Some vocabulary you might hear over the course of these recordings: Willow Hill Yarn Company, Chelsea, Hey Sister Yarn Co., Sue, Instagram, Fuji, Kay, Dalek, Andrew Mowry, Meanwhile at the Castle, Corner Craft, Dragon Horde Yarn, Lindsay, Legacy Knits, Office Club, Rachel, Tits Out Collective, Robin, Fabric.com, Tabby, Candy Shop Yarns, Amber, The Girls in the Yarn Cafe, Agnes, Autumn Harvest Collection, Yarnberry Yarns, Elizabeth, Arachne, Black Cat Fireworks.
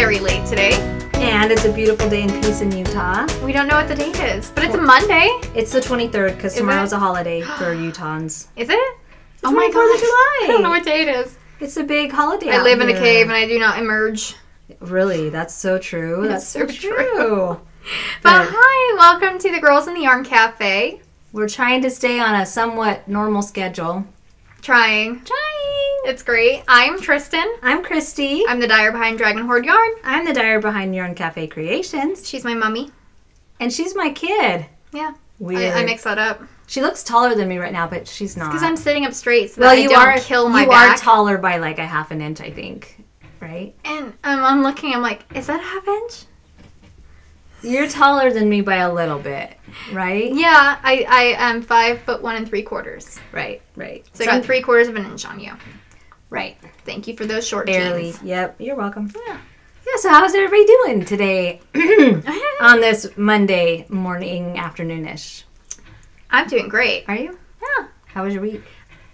very late today. And it's a beautiful day in peace in Utah. We don't know what the date is, but it's a Monday. It's the 23rd because tomorrow's a holiday for Utahans. Is it? It's oh my God. 4th of July. I don't know what day it is. It's a big holiday. I live in a cave and I do not emerge. Really? That's so true. That's so true. But hi, welcome to the Girls in the Yarn Cafe. We're trying to stay on a somewhat normal schedule. Trying. It's great. I'm Tristan. I'm Christy. I'm the dyer behind Dragon Horde Yarn. I'm the dyer behind Yarn Cafe Creations. She's my mommy. And she's my kid. Yeah. Weird. I mix that up. She looks taller than me right now, but she's not. Because I'm sitting up straight so that I don't kill my back. You are taller by like a half an inch, I think. Right? And I'm looking, I'm like, is that a half inch? You're taller than me by a little bit, right? Yeah, I am 5'1¾". Right. So I got 3/4 of an inch on you. Right. Thank you for those short jeans. Barely. Yep. You're welcome. Yeah. So how's everybody doing today on this Monday morning, afternoon-ish? I'm doing great. Are you? Yeah. How was your week?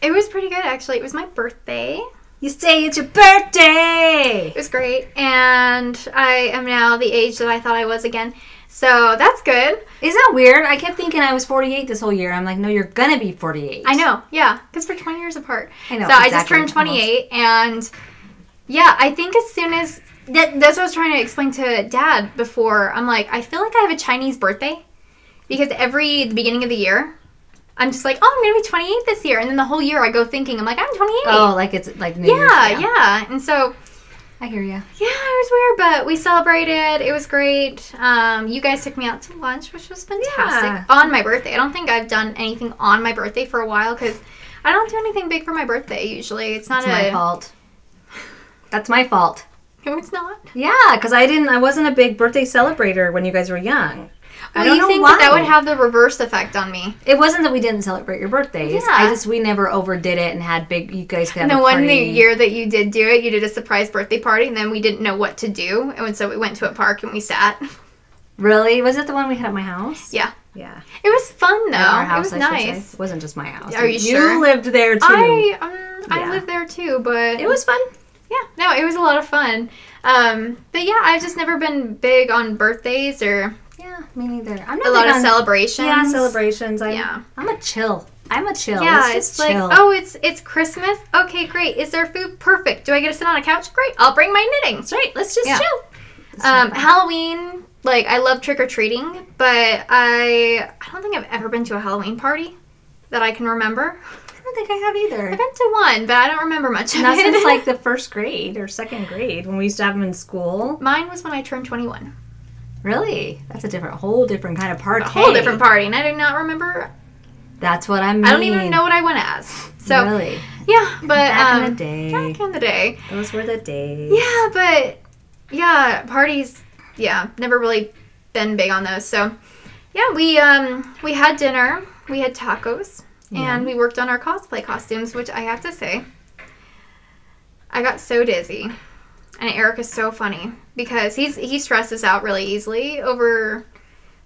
It was pretty good, actually. It was my birthday. You say it's your birthday! It was great, and I am now the age that I thought I was again, so that's good. Isn't that weird? I kept thinking I was 48 this whole year. I'm like, no, you're gonna be 48. I know, yeah, because we're 20 years apart. I know, so exactly. I just turned 28, and yeah, I think as soon as... That's what I was trying to explain to Dad before. I'm like, I feel like I have a Chinese birthday, because the beginning of the year... I'm just like, oh, I'm going to be 28 this year. And then the whole year I go thinking, I'm like, I'm 28. Oh, like it's like New Year's. Yeah. And so. I hear you. Yeah, it was weird, but we celebrated. It was great. You guys took me out to lunch, which was fantastic. Yeah. On my birthday. I don't think I've done anything on my birthday for a while because I don't do anything big for my birthday usually. It's my fault. That's my fault. No, it's not. Yeah, because I wasn't a big birthday celebrator when you guys were young. Well, I don't know why. That would have the reverse effect on me. It wasn't that we didn't celebrate your birthdays. Yeah. We never overdid it and had big, you guys could have a party. And the one year that you did do it, you did a surprise birthday party, and then we didn't know what to do, and so we went to a park and we sat. Really? Was it the one we had at my house? Yeah. Yeah. It was fun, though. Our house, it was nice. It wasn't just my house. Are you sure? You lived there, too. I lived there, too, but... It was fun. Yeah. No, it was a lot of fun. But, yeah, I've just never been big on birthdays or... Yeah, me neither. I'm not a lot of celebrations. Yeah, celebrations. I'm a chill. Yeah, it's like, oh, it's Christmas. Okay, great. Is there food? Perfect. Do I get to sit on a couch? Great. I'll bring my knitting. That's right. Let's just chill. Halloween. Like, I love trick or treating, but I don't think I've ever been to a Halloween party that I can remember. I don't think I have either. I've been to one, but I don't remember much of it. Not since like the first grade or second grade when we used to have them in school. Mine was when I turned 21. Really? That's a whole different kind of party. A whole different party, and I do not remember. That's what I mean. I don't even know what I went as. So, really? Yeah, but... Back in the day. Those were the days. Yeah, but... Yeah, parties... Yeah, never really been big on those. So, yeah, we had dinner. We had tacos. Yeah. And we worked on our cosplay costumes, which I have to say... I got so dizzy. And Eric is so funny because he stresses out really easily over,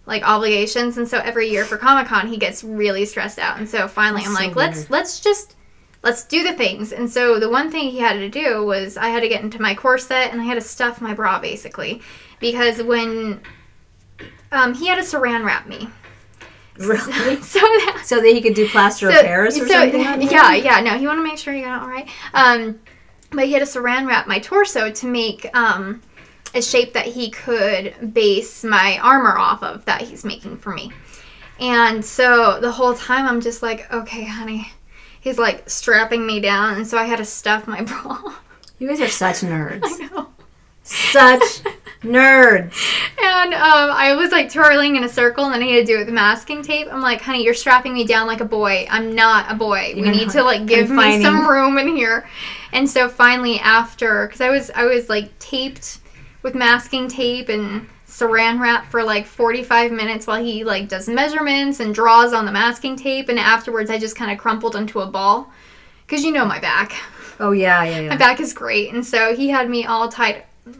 like, obligations. And so every year for Comic-Con, he gets really stressed out. And so finally I'm like, let's do the things. And so the one thing he had to do was I had to get into my corset and I had to stuff my bra, basically. Because when he had to Saran wrap me. Really? So that he could do plaster of Paris or something? Yeah. No, he wanted to make sure he got it all right. But he had to Saran wrap my torso to make a shape that he could base my armor off of that he's making for me. And so the whole time I'm just like, okay, honey. He's like strapping me down, and so I had to stuff my bra. You guys are such nerds. I know. Such nerds. And I was like twirling in a circle, and then he had to do it with masking tape. I'm like, honey, you're strapping me down like a boy. I'm not a boy. We need to like give me some room in here. And so finally after, because I was like taped with masking tape and Saran wrap for like 45 minutes while he like does measurements and draws on the masking tape. And afterwards I just kind of crumpled into a ball because you know my back. Oh, yeah. My back is great. And so he had me all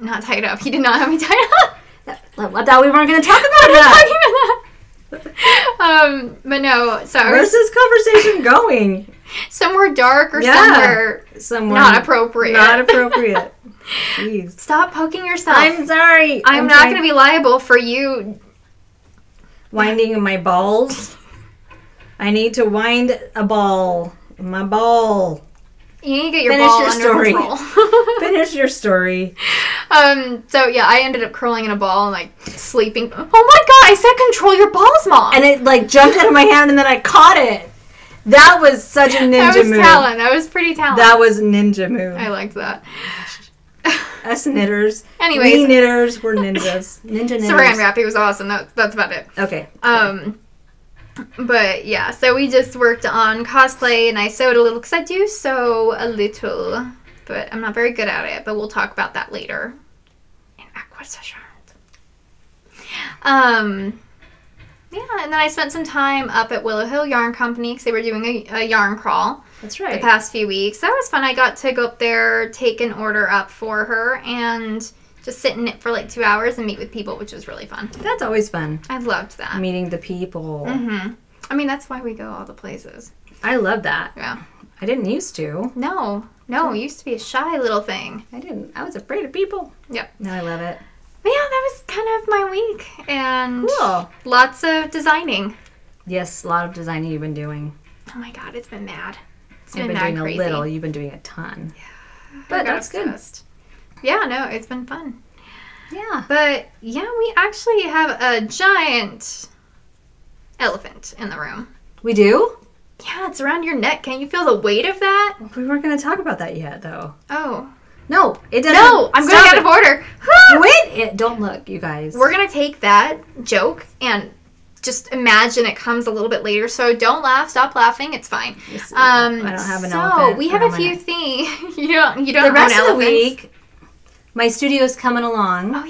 not tied up. He did not have me tied up. I thought we weren't going to talk about that. But no, so where's this conversation going? Somewhere dark or somewhere not appropriate. Not appropriate. Jeez. Stop poking yourself. I'm sorry. I'm not going to be liable for you winding my balls. I need to wind a ball. My ball. You need to get your ball under control. Finish your story. So, yeah, I ended up curling in a ball and, like, sleeping. Oh, my God, I said control your balls, Mom. And it, like, jumped out of my hand, and then I caught it. That was such a ninja move. That was talent. That was pretty talent. That was a ninja move. I liked that. Us knitters. Anyways. We knitters were ninjas. Ninja knitters. Saran wrap. It was awesome. That's about it. Okay. But, yeah, so we just worked on cosplay, and I sewed a little, because I do sew a little, but I'm not very good at it, but we'll talk about that later in acquisition. Yeah, and then I spent some time up at Willow Hill Yarn Company, because they were doing a yarn crawl. That's right. The past few weeks. That was fun. I got to go up there, take an order up for her, and just sit and knit for like 2 hours and meet with people, which was really fun. That's always fun. I loved that. Meeting the people. Mm-hmm. I mean, that's why we go all the places. I love that. Yeah. I didn't used to. No. It used to be a shy little thing. I was afraid of people. Yep. No, I love it. But yeah, that was kind of my week. And Lots of designing. Yes, a lot of designing you've been doing. Oh my God, it's been mad. You've been doing a little. You've been doing a ton. Yeah. But that's obsessed. Good. Yeah, no, it's been fun. Yeah. But, yeah, we actually have a giant elephant in the room. We do? Yeah, it's around your neck. Can't you feel the weight of that? We weren't going to talk about that yet, though. Oh. No, it doesn't. No, I'm going out of order. Wait. Don't look, you guys. We're going to take that joke and just imagine it comes a little bit later. So don't laugh. Stop laughing. It's fine. I don't have an elephant. So we have a few things. You don't have an elephant. The rest of the week... My studio is coming along. Oh,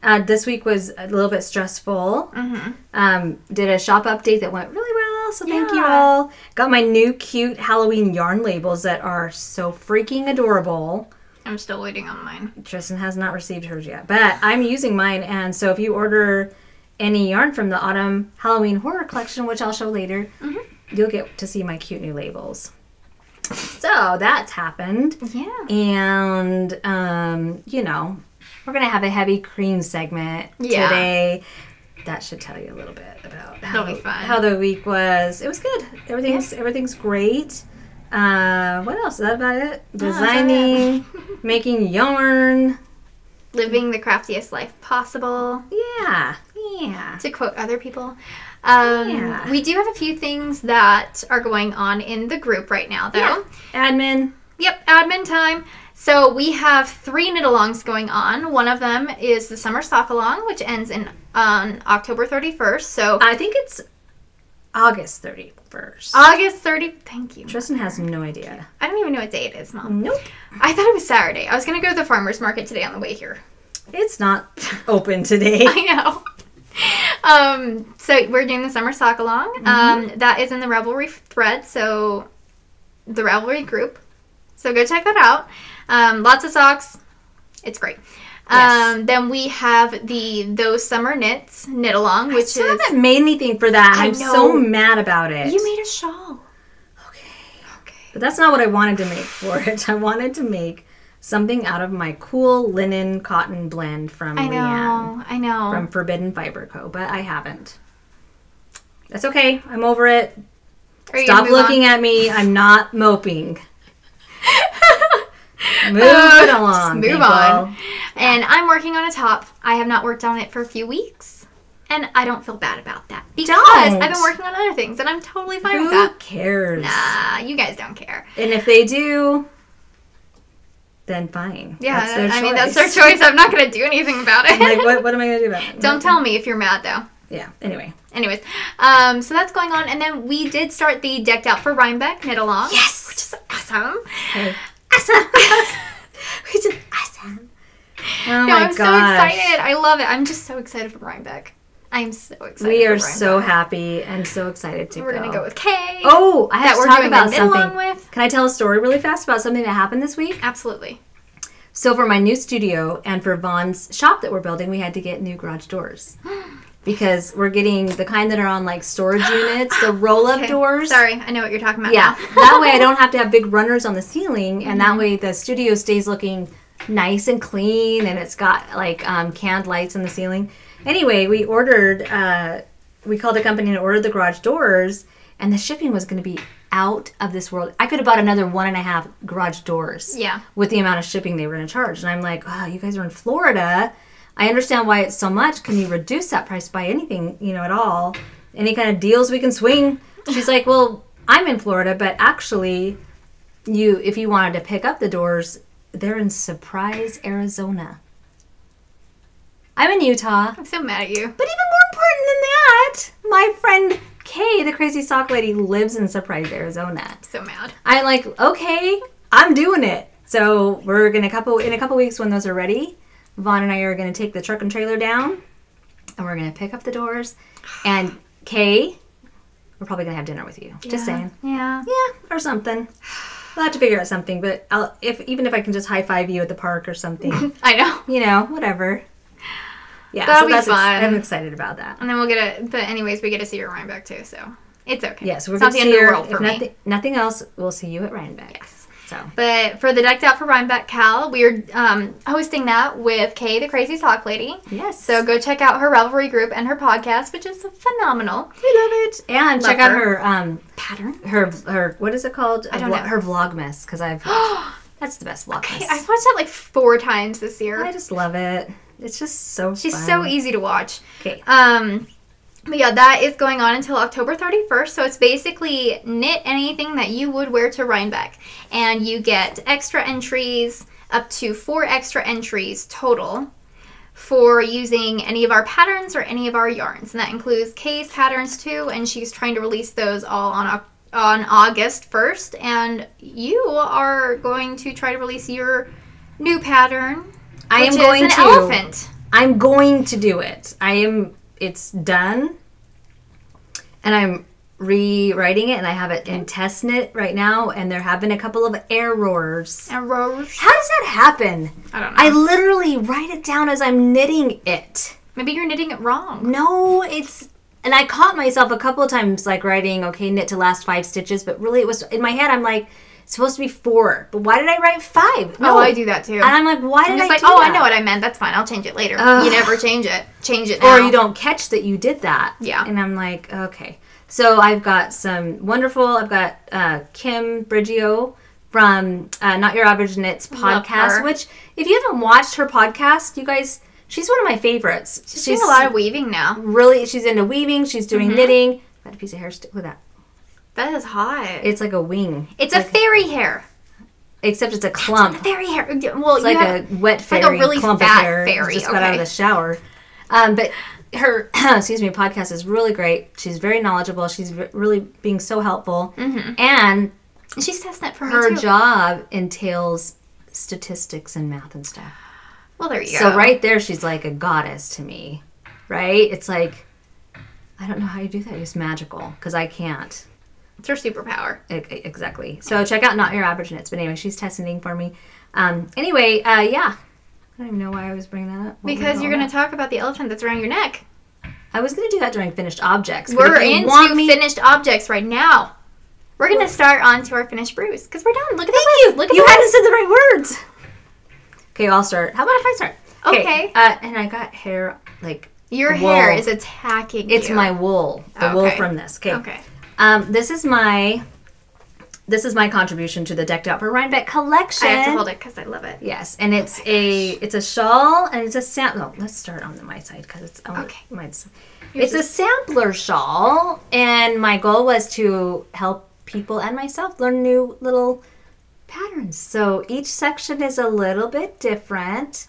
yeah. This week was a little bit stressful. Mm-hmm. Did a shop update that went really well, so thank you all. Got my new cute Halloween yarn labels that are so freaking adorable. I'm still waiting on mine. Tristan has not received hers yet, but I'm using mine. And so if you order any yarn from the Autumn Halloween Horror Collection, which I'll show later, you'll get to see my cute new labels. So that's happened. Yeah. And, we're going to have a heavy cream segment today. That should tell you a little bit about how the week was. It was good. Everything's great. What else? Is that about it? Designing, making yarn. Living the craftiest life possible. Yeah. Yeah. To quote other people. We do have a few things that are going on in the group right now, though. Yeah. Admin. Yep, admin time. So we have 3 knit-alongs going on. One of them is the summer sock-along, which ends on October 31st. So I think it's August 31st. August 30th. Thank you. Tristan has no idea. I don't even know what day it is, Mom. Nope. I thought it was Saturday. I was going to go to the farmer's market today on the way here. It's not open today. I know. So we're doing the summer sock along. That is in the Ravelry thread, so the Ravelry group. So go check that out. Lots of socks. It's great. Yes. Then we have those summer knits knit along, which I haven't made anything for that. I'm so mad about it. You made a shawl. Okay. But that's not what I wanted to make for it. I wanted to make something out of my cool linen cotton blend from Leanne. I know. From Forbidden Fiber Co., but I haven't. That's okay. I'm over it. Stop looking at me. I'm not moping. Move on. And I'm working on a top. I have not worked on it for a few weeks, and I don't feel bad about that. Because I've been working on other things, and I'm totally fine with that. Who cares? Nah, you guys don't care. And if they do... then fine. Yeah, that's their choice. I'm not going to do anything about it. Like, what am I going to do about it? Don't tell me if you're mad, though. Yeah, Anyways, so that's going on. And then we did start the Decked Out for Rhinebeck Knit Along. Yes! Which is awesome. Hey. Awesome! Which is awesome. Oh, my gosh. I'm so excited. I love it. I'm just so excited for Rhinebeck. I'm so excited. We are so happy and so excited to go. We're going to go with Kay. Oh, I have to talk about something. Can I tell a story really fast about something that happened this week? Absolutely. So for my new studio and for Vaughn's shop that we're building, we had to get new garage doors. because we're getting the kind that are on like storage units, the roll-up doors. Sorry, I know what you're talking about. Yeah, now. That way I don't have to have big runners on the ceiling, and that way the studio stays looking nice and clean, and it's got like canned lights on the ceiling. Anyway, we ordered, we called a company and ordered the garage doors, and the shipping was going to be out of this world. I could have bought another 1.5 garage doors. Yeah. With the amount of shipping they were going to charge. And I'm like, oh, you guys are in Florida. I understand why it's so much. Can you reduce that price by anything, you know, at all? Any kind of deals we can swing? She's like, well, I'm in Florida, but actually, you, if you wanted to pick up the doors, they're in Surprise, Arizona. I'm in Utah. I'm so mad at you. But even more important than that, my friend Kay, the crazy sock lady, lives in Surprise, Arizona. I'm so mad. I'm like, okay, I'm doing it. So we're gonna in a couple weeks when those are ready, Vaughn and I are going to take the truck and trailer down, and we're going to pick up the doors. And Kay, we're probably going to have dinner with you. Yeah. Just saying. Yeah. Yeah, or something. We'll have to figure out something, but I'll, even if I can just high-five you at the park or something. I know. You know, whatever. Yeah, that'll be fun. I'm excited about that. And then we'll get a, but anyways, we get to see your Rhinebeck too, so it's okay. Yes, yeah, so we're going to see your, nothing else, we'll see you at Rhinebeck. Yes. So. But for the Decked Out for Rhinebeck Cal, we are hosting that with Kay, the crazy sock lady. Yes. So go check out her Ravelry group and her podcast, which is phenomenal. I love it. And love check out her pattern. Her what is it called? I don't know. Her Vlogmas, because I've that's the best Vlogmas. Okay, I've watched that like 4 times this year. I just love it. It's just so. She's fun. So easy to watch. Okay. But yeah, that is going on until October 31st, so it's basically knit anything that you would wear to Rhinebeck. And you get extra entries, up to 4 extra entries total, for using any of our patterns or any of our yarns. And that includes Kay's patterns too, and she's trying to release those all on August 1st. And you are going to try to release your new pattern, which is an elephant. I'm going to do it. It's done, and I'm rewriting it, and I have it in test knit right now, and there have been a couple of errors. Errors? How does that happen? I don't know. I literally write it down as I'm knitting it. Maybe you're knitting it wrong. No, it's... And I caught myself a couple of times, like, writing, okay, knit to last 5 stitches, but really it was... In my head, I'm like, it's supposed to be 4, but why did I write 5? No, oh, I do that too. And I'm like, why did I do that? Oh, I know what I meant. That's fine. I'll change it later. You never change it. Change it now. Or you don't catch that you did that. Yeah. And I'm like, okay. So I've got some wonderful, I've got Kim Brigio from Not Your Average Knits podcast, which if you haven't watched her podcast, you guys, she's one of my favorites. She's doing a lot of weaving now. Really, she's into weaving. She's doing knitting. I've got a piece of hair stick with that. That is hot. It's like a wing. It's like a fairy hair. Except it's a clump. It's like a fairy hair. Well, it's like a wet fairy. Like a really clump fat of hair. Fairy. Just got out of the shower. But her, excuse me, podcast is really great. She's very knowledgeable. She's really being so helpful. And she's testing it for her too. Her job entails statistics and math and stuff. Well, there you go. So right there, she's like a goddess to me, right? It's like, I don't know how you do that. It's magical because I can't. It's her superpower. Exactly. So check out Not Your Average Knits. But anyway, she's testing for me. Anyway, yeah. I don't even know why I was bringing that up. Because you're going to talk about the elephant that's around your neck. I was going to do that during Finished Objects. We're into Finished Objects right now. We're going to start on to our Finished Brews. Because we're done. Look at the list. Look at the list. You hadn't said the right words. Okay, I'll start. How about if I start? Okay. And I got hair, like Your hair is attacking you. It's my wool. The wool from this. Okay. Okay. This is my contribution to the Decked Out for Rhinebeck collection. I have to hold it because I love it. Yes, and it's a shawl and it's a sample. Let's start on my side because it's a sampler shawl, and my goal was to help people and myself learn new little patterns. So each section is a little bit different.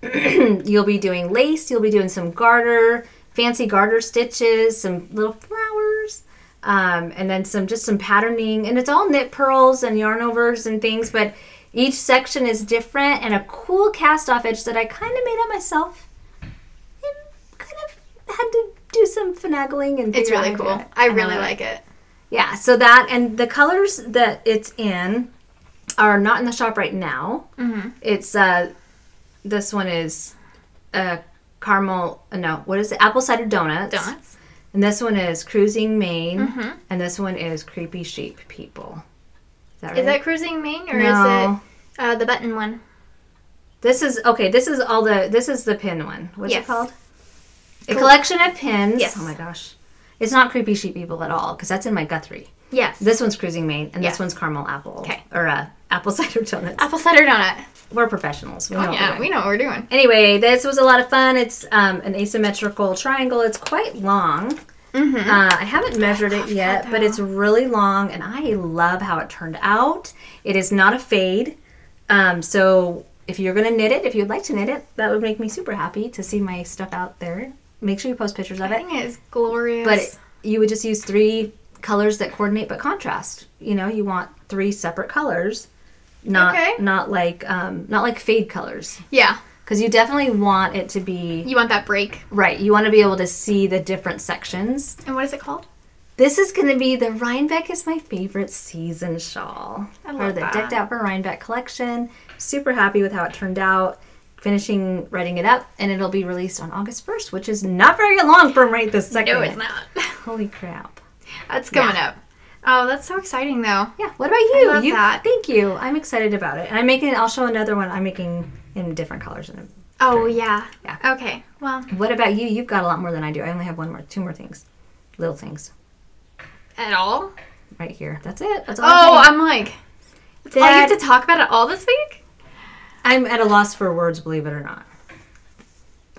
You'll be doing lace. You'll be doing some garter, fancy garter stitches, some little flowers. And then just some patterning, and it's all knit purls and yarn overs and things, but each section is different, and a cool cast off edge that I kind of made up myself and kind of had to do some finagling and it's really cool. I really like it. Yeah, so that, and the colors that it's in are not in the shop right now. It's this one is caramel, no, what is it? Apple cider donuts. And this one is Cruising Maine. And this one is Creepy Sheep People. Is that right? Is that Cruising Maine or is it the button one? This is, okay, this is all the, this is the pin one. What's it called? Cool. A collection of pins. Yes. Oh my gosh. It's not Creepy Sheep People at all because that's in my Guthrie. Yes. This one's Cruising Maine and this one's caramel apple. Okay. Or apple cider donuts. Apple cider donut. We're professionals. We know what we're doing. We know what we're doing. Anyway, this was a lot of fun. It's an asymmetrical triangle. It's quite long. I haven't measured it yet, but it's really long, and I love how it turned out. It is not a fade, so if you're going to knit it, if you'd like to knit it, that would make me super happy to see my stuff out there. Make sure you post pictures of it. I think it is glorious. But it, you would just use three colors that coordinate but contrast. You know, you want three separate colors. Not like fade colors. Yeah. Because you definitely want it to be... You want that break. Right. You want to be able to see the different sections. And what is it called? This is going to be the Rhinebeck is my favorite season shawl. I love that. Decked Out for Rhinebeck collection. Super happy with how it turned out. Finishing writing it up. And it'll be released on August 1st, which is not very long from right this second. No, it's not. Holy crap. That's coming up. Oh, that's so exciting, though. Yeah. What about you? I love that. Thank you. I'm excited about it. And I'm making, I'll show another one I'm making in different colors. Yeah. Okay. Well. What about you? You've got a lot more than I do. I only have two more things. Little things. At all? Right here. That's it. That's all. Oh, I'm like, that's all you have to talk about it all this week? I'm at a loss for words, believe it or not.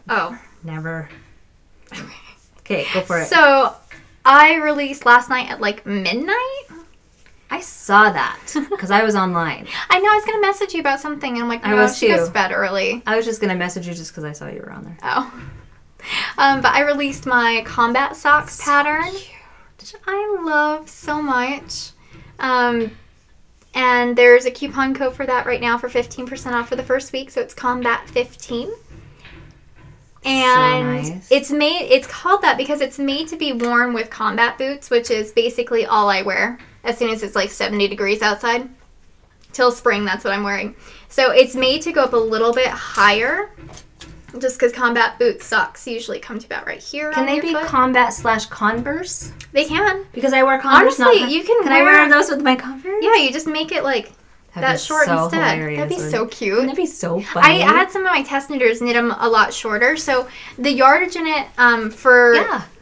Oh. Never. Okay, go for it. So... I released last night at like midnight. I saw that because I was online. I know I was going to message you about something and I'm like, no, she goes to bed early. I was just going to message you just because I saw you were on there. Oh. But I released my combat socks pattern, which I love so much. And there's a coupon code for that right now for 15% off for the first week. So it's combat15. And so nice. It's called that because it's made to be worn with combat boots, which is basically all I wear as soon as it's like 70 degrees outside. Till spring, that's what I'm wearing. So it's made to go up a little bit higher just because combat boot socks usually come to about right here. Can they be combat/Converse? They can. Because I wear Converse. Honestly, you can I wear those with my Converse? Yeah, you just make it like... That short instead. That'd be so cute. Wouldn't that be so funny? I had some of my test knitters knit them a lot shorter, so the yardage in it for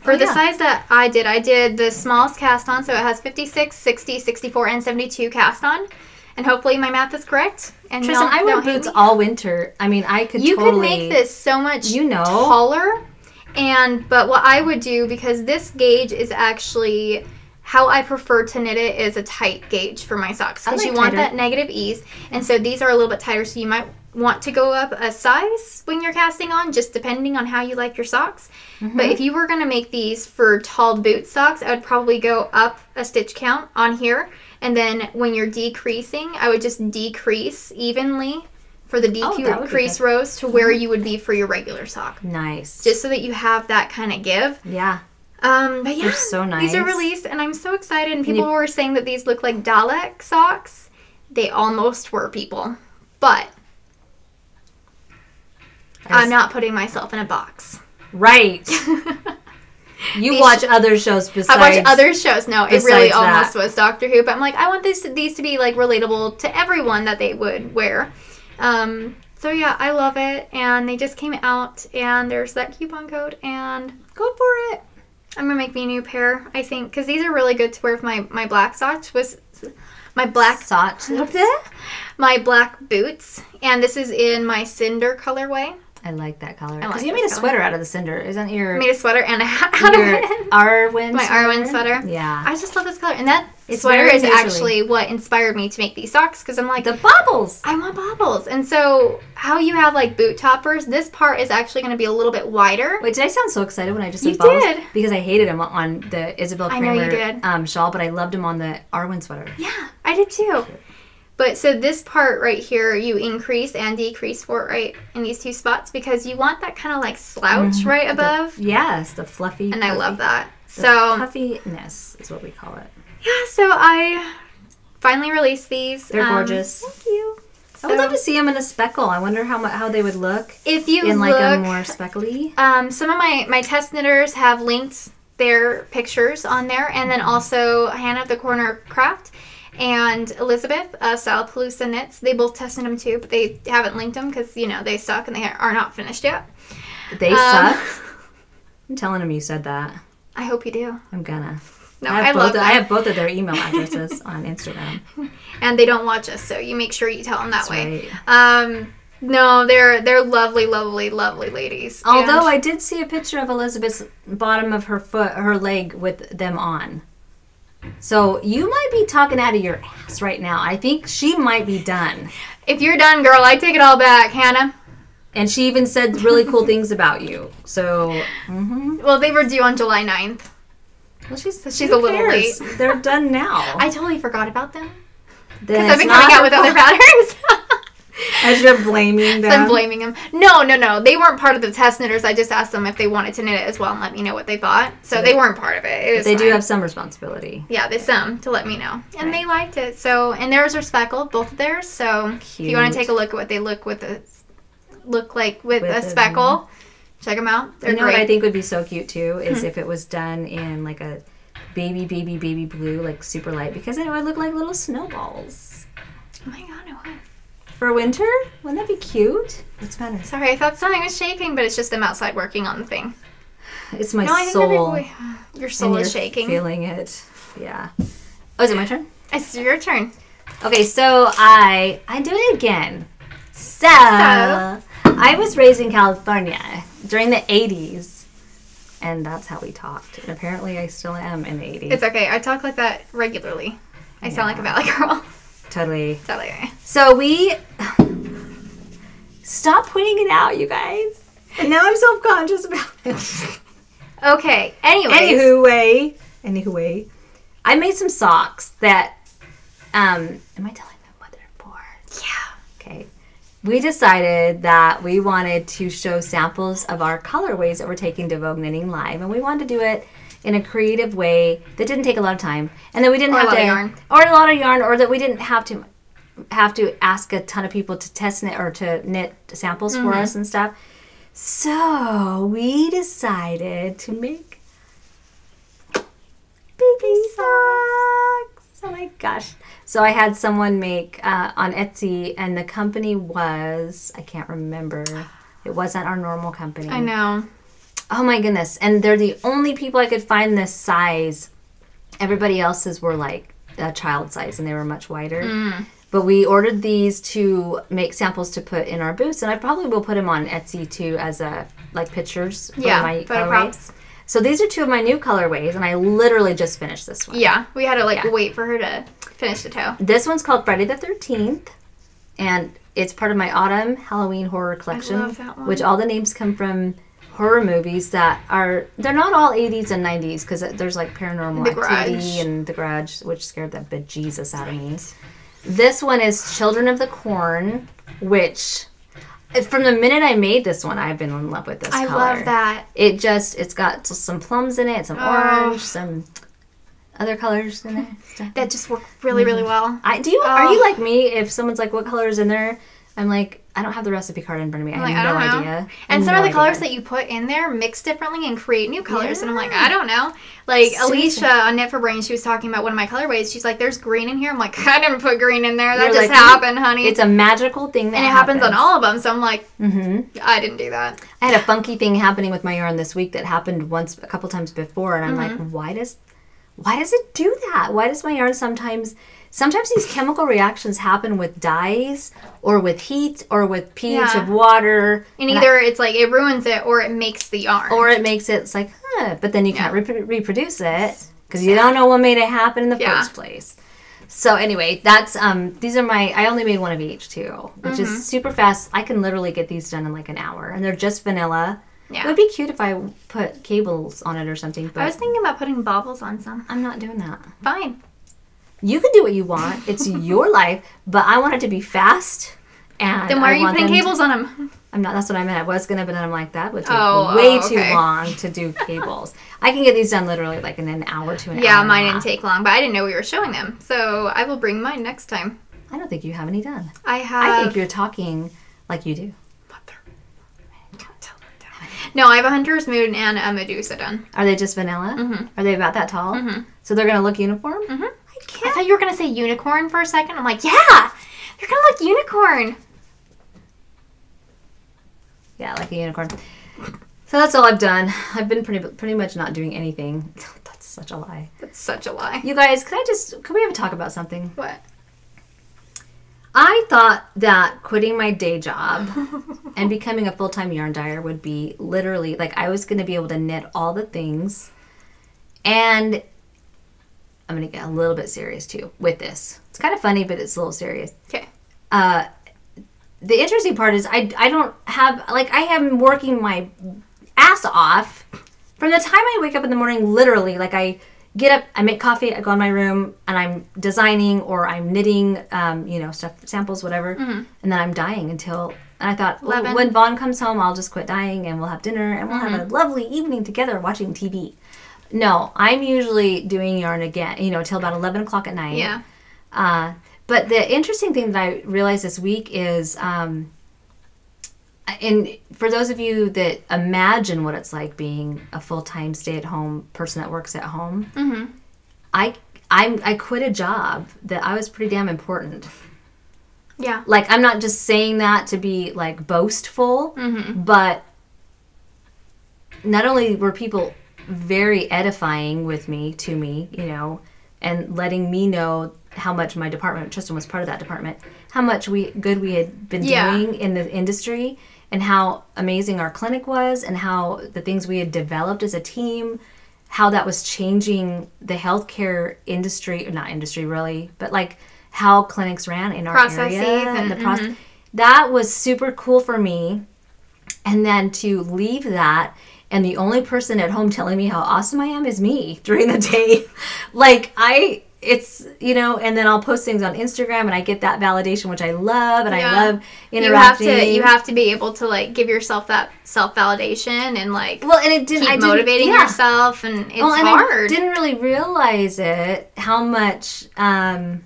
the size that I did the smallest cast on, so it has 56, 60, 64, and 72 cast on, and hopefully my math is correct. And Tristan, I wear boots all winter. I mean, I could. You totally could make this so much taller, but what I would do because this gauge is actually. How I prefer to knit it is a tight gauge for my socks because you want that negative ease. And so these are a little bit tighter, so you might want to go up a size when you're casting on, just depending on how you like your socks. But if you were going to make these for tall boot socks, I would probably go up a stitch count on here. And then when you're decreasing, I would just decrease evenly for the decrease rows to where you would be for your regular sock. Nice. Just so that you have that kind of give. Yeah. But yeah, they're so nice. These are released, and I'm so excited. And people were saying that these look like Dalek socks. They almost were, people. But I'm not putting myself in a box. Right. You watch other shows besides. I watch other shows. No, it really almost was Doctor Who. But I'm like, I want these to be like relatable to everyone that they would wear. So yeah, I love it. And they just came out, and there's that coupon code, and go for it. I'm going to make me a new pair, I think, because these are really good to wear with my black socks. My black boots. And this is in my cinder colorway. I like that color. Because you made a sweater out of the cinder. Isn't your... I made a sweater and a hat out of it. Arwen sweater. Yeah. I just love this color. And that sweater is actually what inspired me to make these socks because I'm like... The bobbles! I want bobbles. And so how you have like boot toppers, this part is actually going to be a little bit wider. Wait, did I sound so excited when I just said bobbles? You did. Because I hated them on the Isabel Kramer shawl, but I loved them on the Arwen sweater. Yeah, I did too. But so this part right here, you increase and decrease for it right in these two spots because you want that kind of like slouch right above. The fluffy. And I love that. So puffiness is what we call it. Yeah, so I finally released these. They're gorgeous. Thank you. So, I would love to see them in a speckle. I wonder how they would look if you in like a more speckly. Some of my test knitters have linked their pictures on there, and then also Hannah of the Corner Craft and Elizabeth of Salapalooza Knits. They both tested them too, but they haven't linked them because, you know, they suck and they are not finished yet. They suck. I'm telling them you said that. I hope you do. I'm gonna. No, I love that. I have both of their email addresses on Instagram. And they don't watch us, so you make sure you tell them that way. Right. No, they're lovely, lovely, lovely ladies. Although I did see a picture of Elizabeth's bottom of her foot, her leg with them on. So you might be talking out of your ass right now. I think she might be done. If you're done, girl, I take it all back, Hannah. And she even said really cool things about you. So, well, they were due on July 9th. Well, she's a little late. They're done now. I totally forgot about them. Because I've been coming out with other patterns. As you're blaming them. So I'm blaming them. No, no, no. They weren't part of the test knitters. I just asked them if they wanted to knit it as well and let me know what they thought. So they weren't part of it. They do have some responsibility. Yeah, some to let me know. And they liked it. So, and theirs are speckled, both of theirs. So if you want to take a look at what they look like with a speckle. Check them out. They're great. What I think would be so cute too is if it was done in like a baby blue, like super light, because it would look like little snowballs. Oh my god, it would. For winter? Wouldn't that be cute? What's the matter? Sorry, I thought something was shaking, but it's just them outside working on the thing. It's my soul. Your soul is shaking. Feeling it. Yeah. Oh, is it my turn? It's your turn. Okay, so I do it again. So I was raised in California during the 80s, and that's how we talked. And apparently, I still am in the 80s. It's okay. I talk like that regularly. I sound like a valley girl. Totally. Totally. So we... Stop pointing it out, you guys. And now I'm self-conscious about it. Okay. Anyway. I made some socks that... am I telling them what they're for? Yeah. Okay. We decided that we wanted to show samples of our colorways that we're taking to Vogue Knitting Live, and we wanted to do it in a creative way that didn't take a lot of time, and that we didn't have to yarn, or a lot of yarn, or that we didn't have to ask a ton of people to test knit or to knit samples for us and stuff. So we decided to make baby socks. Oh my gosh. So I had someone make on Etsy, and the company was, I can't remember. It wasn't our normal company. I know. Oh my goodness. And they're the only people I could find this size. Everybody else's were like a child size, and they were much wider. But we ordered these to make samples to put in our booths, and I probably will put them on Etsy too as like pictures for my props. So these are two of my new colorways, and I literally just finished this one. Yeah, we had to wait for her to finish the toe. This one's called Friday the 13th, and it's part of my autumn Halloween horror collection. I love that one. Which all the names come from horror movies that are, they're not all 80s and 90s, because there's like Paranormal Activity and The Grudge, which scared the bejesus out of me. This one is Children of the Corn, which... From the minute I made this one, I've been in love with this color. I love that. It just, it's got some plums in it, some orange, some other colors in there. That just work really, really well. Are you like me? If someone's like, what color is in there? I'm like, I don't have the recipe card in front of me. I have no idea. And some of the colors that you put in there mix differently and create new colors. Yeah. And I'm like, I don't know. Like Alicia on Knit for Brain, she was talking about one of my colorways. She's like, there's green in here. I'm like, I didn't put green in there. That just happened, honey. It's a magical thing that happens. And it happens on all of them. So I'm like, I didn't do that. I had a funky thing happening with my yarn this week that happened once, a couple times before. And I'm like, why does it do that? Why does my yarn sometimes these chemical reactions happen with dyes or with heat or with pH of water. And either it's like it ruins it or it makes the yarn. Or it makes it, it's like, but then you can't reproduce it because you don't know what made it happen in the first place. So anyway, that's, these are my, I only made one of each too, which is super fast. I can literally get these done in like an hour, and they're just vanilla. Yeah. It would be cute if I put cables on it or something. But I was thinking about putting baubles on some. I'm not doing that. Fine. You can do what you want. It's your life, but I want it to be fast. And then why are you putting cables on them? I'm not. That's what I meant. I was gonna, but then I'm like, that would take way too long to do cables. I can get these done literally like in an hour to an hour. Yeah, mine didn't take long, but I didn't know we were showing them, so I will bring mine next time. I don't don't think you have any done. I have. I think you're talking like you do. Mother. Don't tell them that. No, I have a Hunter's Moon and a Medusa done. Are they just vanilla? Mm-hmm. Are they about that tall? Mm-hmm. So they're going to look uniform? Mm-hmm. I thought you were going to say unicorn for a second. I'm like, yeah, they're going to look unicorn. Yeah, like a unicorn. So that's all I've done. I've been pretty much not doing anything. That's such a lie. That's such a lie. You guys, could we have a talk about something? What? I thought that quitting my day job and becoming a full-time yarn dyer would be literally, like, I was going to be able to knit all the things. And I'm going to get a little bit serious, too, with this. It's kind of funny, but it's a little serious. Okay. The interesting part is I don't have, like, I am working my ass off from the time I wake up in the morning, literally. Like, I get up, I make coffee, I go in my room, and I'm designing or I'm knitting, you know, stuff, samples, whatever. Mm-hmm. And then I'm dying until, and I thought, oh, when Vaughn comes home, I'll just quit dying and we'll have dinner and we'll have a lovely evening together watching TV. No, I'm usually doing yarn again, you know, till about 11 o'clock at night. Yeah. But the interesting thing that I realized this week is, and for those of you that imagine what it's like being a full-time stay-at-home person that works at home, I quit a job that I was pretty damn important. Yeah. Like, I'm not just saying that to be, like, boastful, but not only were people very edifying with me, to me, you know, and letting me know how much my department, Tristan was part of that department, how much we had been doing in the industry and how amazing our clinic was and how the things we had developed as a team, how that was changing the healthcare industry, not industry really, but like how clinics ran in our processes area and the process. That was super cool for me. And then to leave that, and the only person at home telling me how awesome I am is me during the day. Like, it's, you know, and then I'll post things on Instagram and I get that validation, which I love, and I love interacting. You have to be able to, like, give yourself that self-validation and, like, keep motivating yourself, and it's hard. I didn't really realize it, how much that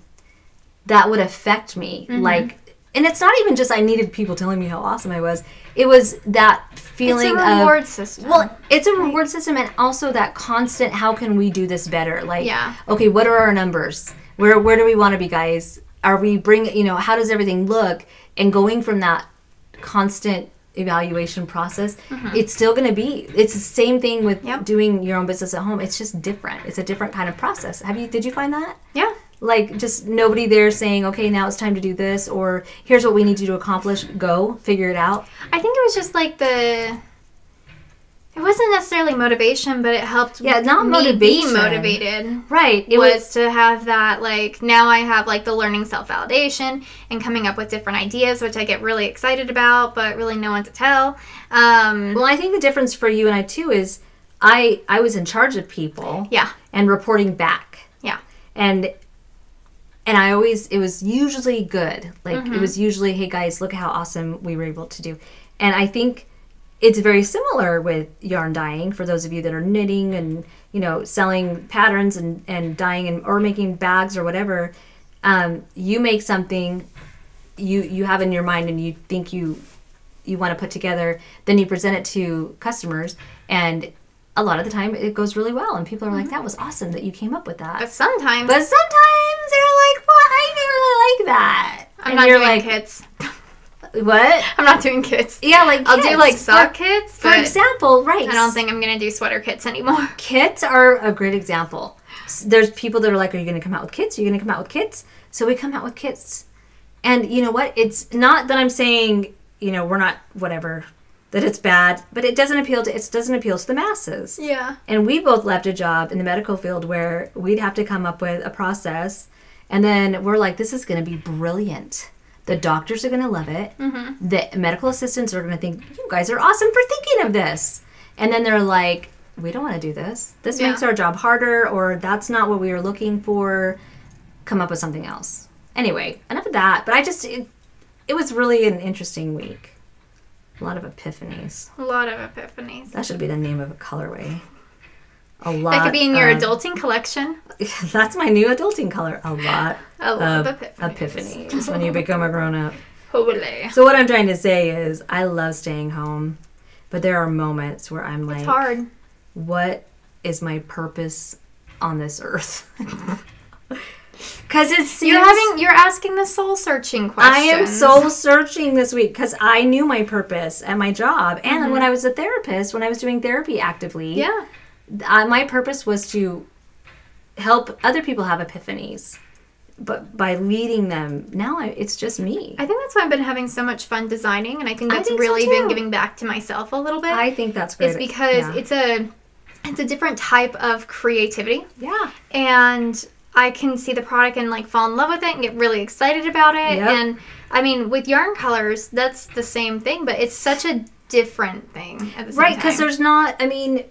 would affect me. Like, and it's not even just I needed people telling me how awesome I was. It was that feeling of... It's a reward system. Well, it's a reward system, and also that constant, how can we do this better? Like, okay, what are our numbers? Where do we want to be, guys? Are we you know, how does everything look? And going from that constant evaluation process, it's still going to be... It's the same thing with doing your own business at home. It's just different. It's a different kind of process. Did you find that? Yeah. Like, just nobody there saying, okay, now it's time to do this, or here's what we need you to accomplish. Go figure it out. I think it was just like it wasn't necessarily motivation, but it helped me be motivated. Right. It was to have that, like, now I have, like, the learning self-validation and coming up with different ideas, which I get really excited about, but really no one to tell. Well, I think the difference for you and I, too, is I was in charge of people. Yeah. And reporting back. Yeah. And I always, it was usually good. Like, it was usually, hey guys, look how awesome we were able to do. And I think it's very similar with yarn dyeing for those of you that are knitting and, you know, selling patterns and dyeing and, or making bags or whatever. You make something you have in your mind and you think you want to put together. Then you present it to customers, and a lot of the time it goes really well, and people are like, that was awesome that you came up with that. But sometimes they're like, well, I didn't really like that. I'm not doing kits. What? I'm not doing kits. Yeah, like, I'll do, like, sock kits. For example, right. I don't think I'm going to do sweater kits anymore. Kits are a great example. There's people that are like, are you going to come out with kits? Are you going to come out with kits? So we come out with kits. And you know what? It's not that I'm saying, you know, we're not whatever, that it's bad, but it doesn't appeal to the masses. Yeah. And we both left a job in the medical field where we'd have to come up with a process, and then we're like, this is going to be brilliant. The doctors are going to love it. The medical assistants are going to think, you guys are awesome for thinking of this. And then they're like, we don't want to do this. This makes our job harder, or that's not what we were looking for. Come up with something else. Anyway, enough of that. But it was really an interesting week. A lot of epiphanies. That should be the name of a colorway. A lot. That could be in your adulting collection. That's my new adulting color. A lot of epiphanies when you become a grown-up. Totally. So what I'm trying to say is I love staying home, but there are moments where I'm like, it's hard. What is my purpose on this earth? Because it's you're asking the soul searching question. I am soul searching this week because I knew my purpose at my job, and when I was a therapist, when I was doing therapy actively, my purpose was to help other people have epiphanies, but by leading them. Now it's just me. I think that's why I've been having so much fun designing, and I think that's been giving back to myself a little bit. I think that's great. It's because it's a different type of creativity. Yeah, and I can see the product and like fall in love with it and get really excited about it. Yep. And I mean, with yarn colors, that's the same thing, but it's such a different thing at the same time. Right, because there's not, I mean,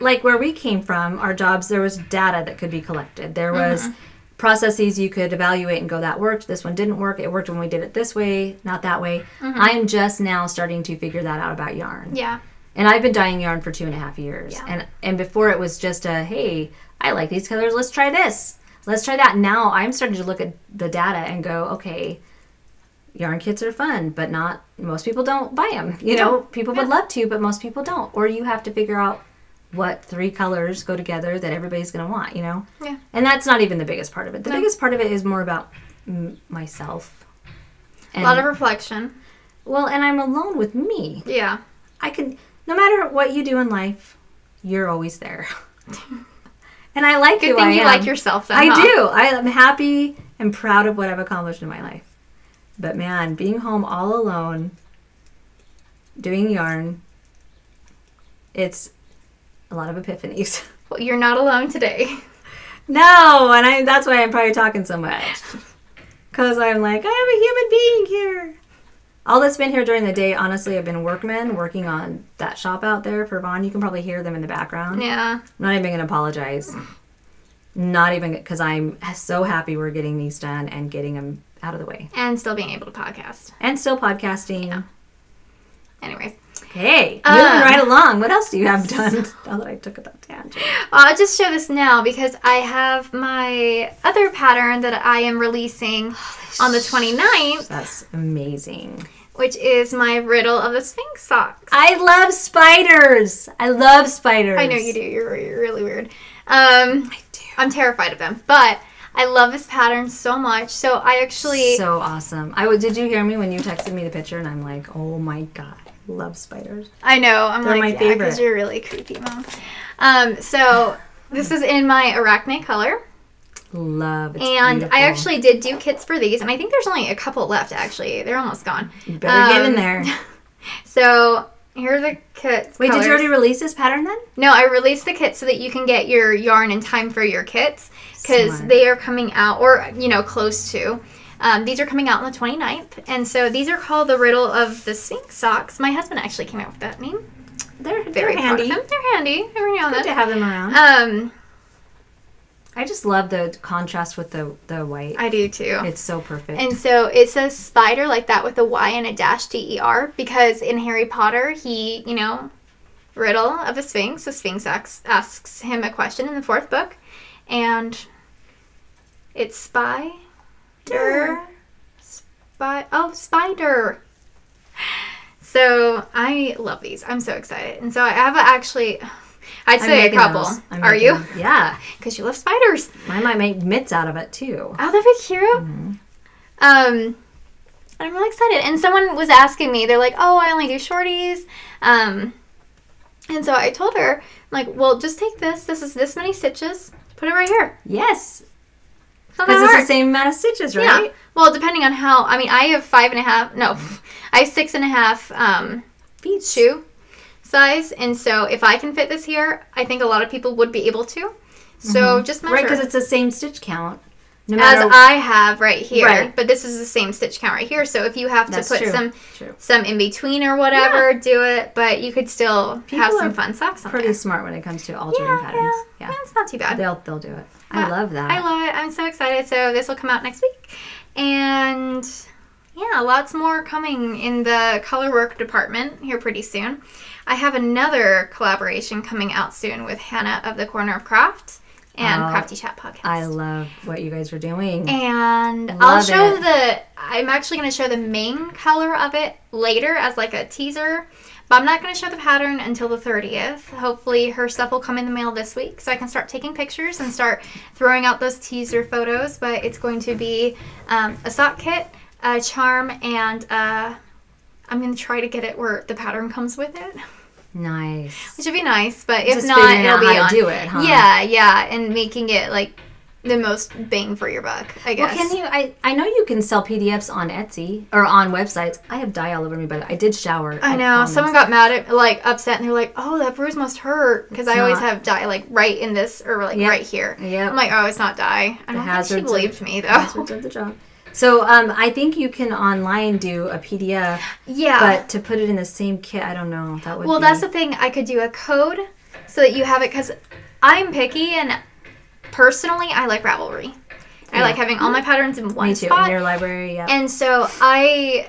like where we came from, our jobs, there was data that could be collected. There was processes you could evaluate and go, that worked, this one didn't work, it worked when we did it this way, not that way. I'm just now starting to figure that out about yarn. Yeah. And I've been dyeing yarn for 2.5 years. Yeah. And before it was just a, hey, I like these colors, let's try this, let's try that. Now I'm starting to look at the data and go, okay, yarn kits are fun, but not, most people don't buy them. You know, people would love to, but most people don't. Or you have to figure out what 3 colors go together that everybody's going to want, you know? Yeah. And that's not even the biggest part of it. The biggest part of it is more about myself. And, a lot of reflection. Well, and I'm alone with me. Yeah. I can... No matter what you do in life, you're always there. And I like who I am. Good thing you like yourself, though. I do. I am happy and proud of what I've accomplished in my life. But, man, being home all alone, doing yarn, it's a lot of epiphanies. Well, you're not alone today. No, and that's why I'm probably talking so much. Because I'm like, I am a human being here. All that's been here during the day, honestly, have been workmen working on that shop out there for Vaughn. You can probably hear them in the background. Yeah. I'm not even going to apologize. Not even, because I'm so happy we're getting these done and getting them out of the way. And still being able to podcast. And still podcasting. Yeah. Anyways. Hey, moving right along. What else do you have done? Now that I took that tangent. I'll just show this now because I have my other pattern that I am releasing on the 29th. That's amazing. Which is my Riddle of the Sphinx socks. I love spiders. I love spiders. I know you do. You're really weird. I do. I'm terrified of them. But I love this pattern so much. So I actually... So awesome. Did you hear me when you texted me the picture? And I'm like, oh my God. Love spiders. I know. They're like, my favorite. Because you're really creepy, Mom. So this is in my Arachne color. Love. It's and beautiful. I actually did do kits for these, and I think there's only a couple left, actually. They're almost gone. You better get in there. So here are the kits. Wait, did you already release this pattern then? No, I released the kit so that you can get your yarn in time for your kits, because they are coming out, or, you know, close to. These are coming out on the 29th, and so these are called the Riddle of the Sphinx socks. My husband actually came out with that name. They're very handy. They're handy. Every now and then. Good to have them around. I just love the contrast with the white. I do too. It's so perfect. And so it says spider like that with a Y and a dash DER because in Harry Potter he, you know, Riddle of the Sphinx. The Sphinx asks him a question in the 4th book, and it's spider. So I love these. I'm so excited. And so I have I'd say a couple. Are you? Yeah. Because you love spiders. I might make mitts out of it too. Oh, that'd be cute. I'm really excited. And someone was asking me, they're like, oh, I only do shorties. And so I told her, I'm like, well, just take this. This is this many stitches. Put it right here. Yes. Because it's the same amount of stitches, right? Yeah. Well, depending on how... I mean, I have 5.5... No. I have 6.5 shoe size. And so if I can fit this here, I think a lot of people would be able to. So just measure. Right, because it's the same stitch count. No matter... As I have right here. Right. But this is the same stitch count right here. So if you have to put some in between or whatever, do it. But you could still have some fun socks on there. People are pretty smart when it comes to alternating patterns. Yeah. Yeah, it's not too bad. They'll do it. I love that. I love it. I'm so excited. So this will come out next week. And Yeah, lots more coming in the color work department here pretty soon. I have another collaboration coming out soon with Hannah of the Corner of Craft and Crafty Chat Podcast. I love what you guys are doing. And I'm actually going to show the main color of it later as like a teaser. But I'm not going to show the pattern until the 30th. Hopefully her stuff will come in the mail this week so I can start taking pictures and start throwing out those teaser photos. But it's going to be a sock kit, a charm, and I'm going to try to get it where the pattern comes with it. Nice. Which would be nice, but if not, it'll be on. Just figuring out how to do it, huh? Yeah, yeah, and making it like the most bang for your buck, I guess. Well, can you? I know you can sell PDFs on Etsy or on websites. I have dye all over me, but I did shower. I know. Someone got mad at, like, upset, and they're like, "Oh, that bruise must hurt," because I always have dye like right in this or like right here. Yeah. I'm like, "Oh, it's not dye." I don't think she believed me though. Hazards of the job. So I think you can online do a PDF. Yeah. But to put it in the same kit, I don't know. That would. Well, that's the thing. I could do a code so that you have it because I'm picky and. Personally, I like Ravelry. I like having all my patterns in one spot. In your library, yeah. And so I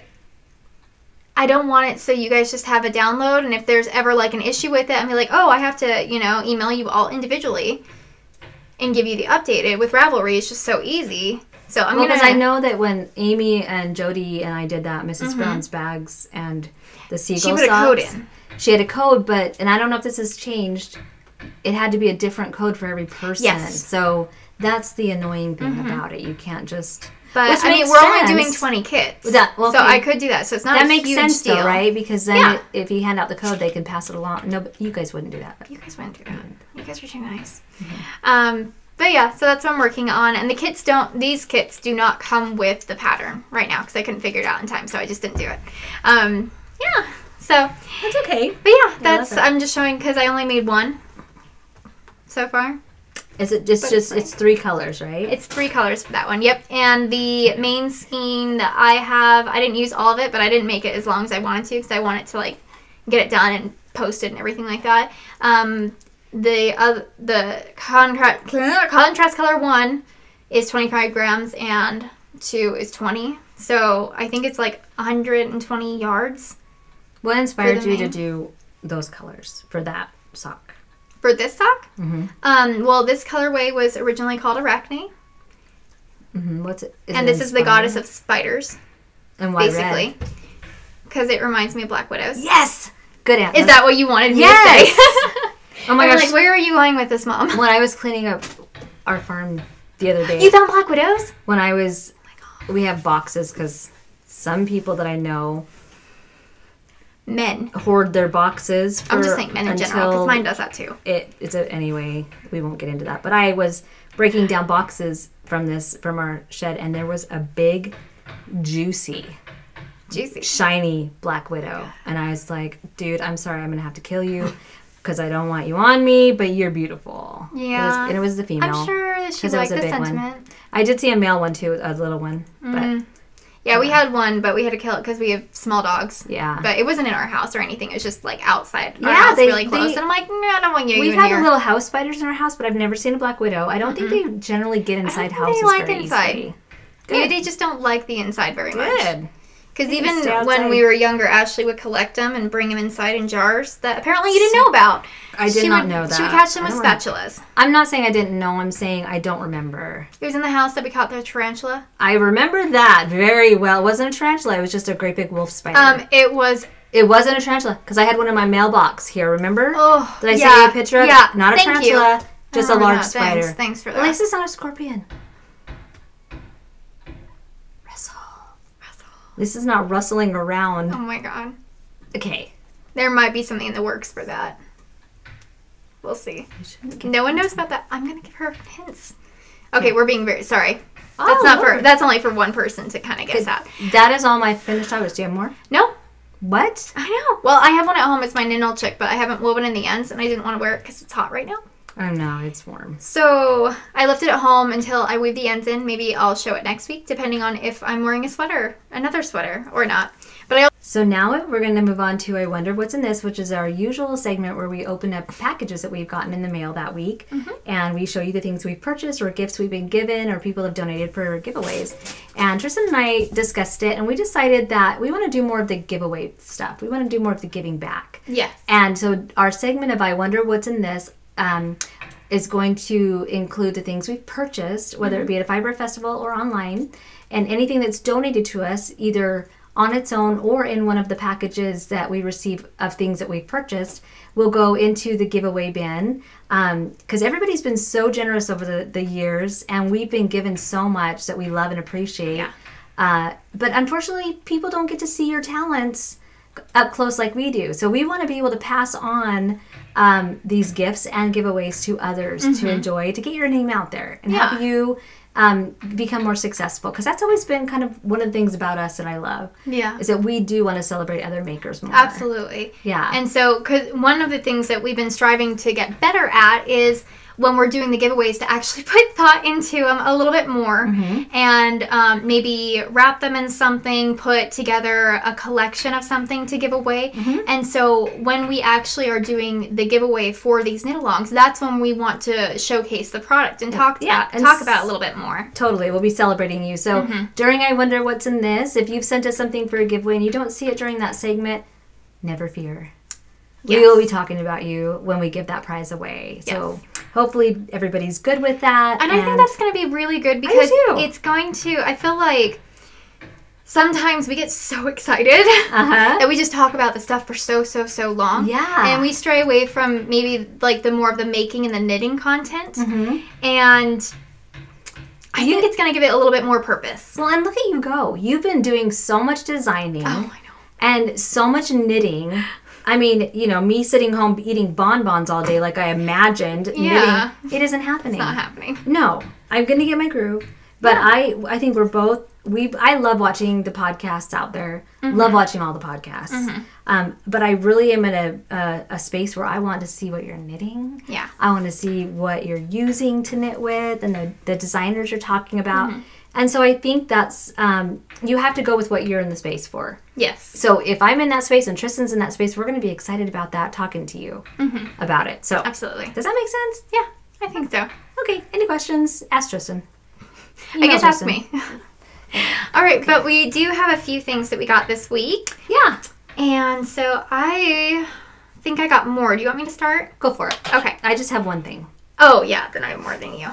don't want it so you guys just have a download, and if there's ever like an issue with it, I'm like, oh, I have to, you know, email you all individually and give you the updated. With Ravelry, it's just so easy. So I'm gonna. Because I know that when Amy and Jody and I did that, Mrs. Brown's bags and the seagull socks, she put a code in. She had a code, but and I don't know if this has changed. It had to be a different code for every person. Yes. So that's the annoying thing about it. You can't just... But, I mean, we're only doing 20 kits. So I could do that. So it's not a huge deal. That makes sense, though, right? Because then if you hand out the code, they can pass it along. No, but you guys wouldn't do that. You guys wouldn't do that. You guys are too nice. But, yeah, so that's what I'm working on. And the kits don't... These kits do not come with the pattern right now because I couldn't figure it out in time, so I just didn't do it. Yeah. So... That's okay. But, yeah, that's... I'm just showing because I only made one. So far, is it just it's 3 colors, right? It's 3 colors for that one. Yep, and the main skein that I have, I didn't use all of it, but I didn't make it as long as I wanted to because I wanted to like get it done and posted and everything like that. The contrast color 1 is 25 grams and 2 is 20. So I think it's like 120 yards. What inspired you to do those colors for that sock? For this sock? Well, this colorway was originally called Arachne. What's it? And this is the goddess of spiders. And why basically, because it reminds me of Black Widows. Yes! Good answer. Is that what you wanted me to say? Oh my gosh. I'm like, where are you going with this, Mom? When I was cleaning up our farm the other day. You found Black Widows? When I was... Oh my God. We have boxes because some people that I know... Men hoard their boxes. I'm just saying men in general, because mine does that too. Anyway, we won't get into that. But I was breaking down boxes from our shed, and there was a big, juicy, shiny Black Widow, and I was like, dude, I'm sorry, I'm gonna have to kill you, because I don't want you on me, but you're beautiful. Yeah, and it was the female. I'm sure that she liked the sentiment. One. I did see a male one too, a little one, but. Yeah, we had one, but we had to kill it because we have small dogs. Yeah. But it wasn't in our house or anything. It was just, like, outside our house really close. And I'm like, no, I don't want you in here. We've had little house spiders in our house, but I've never seen a Black Widow. I don't think they generally get inside houses very easily. Maybe they just don't like the inside very much. Because even when we were younger, Ashley would collect them and bring them inside in jars that apparently you didn't know about. I did not know that. She would catch them with spatulas. I'm not saying I didn't know. I'm saying I don't remember. It was in the house that we caught the tarantula. I remember that very well. It wasn't a tarantula. It was just a great big wolf spider. It wasn't a tarantula because I had one in my mailbox here. Remember? Oh, did I send you a picture of it? Not a tarantula. Just a large spider. Thanks for that. At least it's not a scorpion. This is not rustling around. Oh, my God. Okay. There might be something in the works for that. We'll see. No one knows about that. I'm going to give her hints. Okay, we're being very... Sorry. Oh, that's not for... That's only for one person to kind of guess that. That is all my finished items. Do you have more? No. What? I know. Well, I have one at home. It's my Ninilchik, but I haven't woven in the ends, and I didn't want to wear it because it's hot right now. Oh, no. It's warm. So I left it at home until I weave the ends in. Maybe I'll show it next week, depending on if I'm wearing a sweater, another sweater, or not. But I So now we're going to move on to I Wonder What's in This, which is our usual segment where we open up packages that we've gotten in the mail that week. Mm-hmm. And we show you the things we've purchased or gifts we've been given or people have donated for giveaways. And Tristan and I discussed it and we decided that we want to do more of the giveaway stuff. We want to do more of the giving back. Yes. And so our segment of I Wonder What's in This is going to include the things we've purchased, whether it be at a fiber festival or online, and anything that's donated to us either on its own or in one of the packages that we receive of things that we've purchased will go into the giveaway bin, because everybody's been so generous over the years and we've been given so much that we love and appreciate. Yeah. But unfortunately, people don't get to see your talents up close like we do. So we want to be able to pass on these gifts and giveaways to others to enjoy, to get your name out there and help you become more successful, because that's always been kind of one of the things about us that I love. Yeah, is that we do want to celebrate other makers more. Absolutely. Yeah. And so, because one of the things that we've been striving to get better at is when we're doing the giveaways to actually put thought into them a little bit more, and maybe wrap them in something, put together a collection of something to give away. And so when we actually are doing the giveaway for these knit-alongs, that's when we want to showcase the product and talk about it a little bit more. Totally. We'll be celebrating you. So during I Wonder What's in This, if you've sent us something for a giveaway and you don't see it during that segment, never fear. Yes. We will be talking about you when we give that prize away. Yes. So hopefully everybody's good with that. And I think that's going to be really good, because it's going to, I feel like sometimes we get so excited that we just talk about the stuff for so long. Yeah. And we stray away from maybe like the more of the making and the knitting content. And I think it's going to give it a little bit more purpose. Well, and look at you go. You've been doing so much designing. Oh, I know. And so much knitting. I mean, you know, me sitting home eating bonbons all day like I imagined knitting, it isn't happening. It's not happening. No. I'm going to get my groove. But I think we're both, I love watching the podcasts out there. Love watching all the podcasts. But I really am in a space where I want to see what you're knitting. Yeah. I want to see what you're using to knit with and the designers you're talking about. And so I think that's, you have to go with what you're in the space for. Yes. So if I'm in that space and Tristan's in that space, we're going to be excited about that, talking to you about it. So absolutely. Does that make sense? Yeah, I think so. Okay. Any questions? Ask Tristan. I guess Tristan. Ask me. All right. Okay. But we do have a few things that we got this week. Yeah. And so I think I got more. Do you want me to start? Go for it. Okay. I just have one thing. Oh, yeah. Then I have more than you.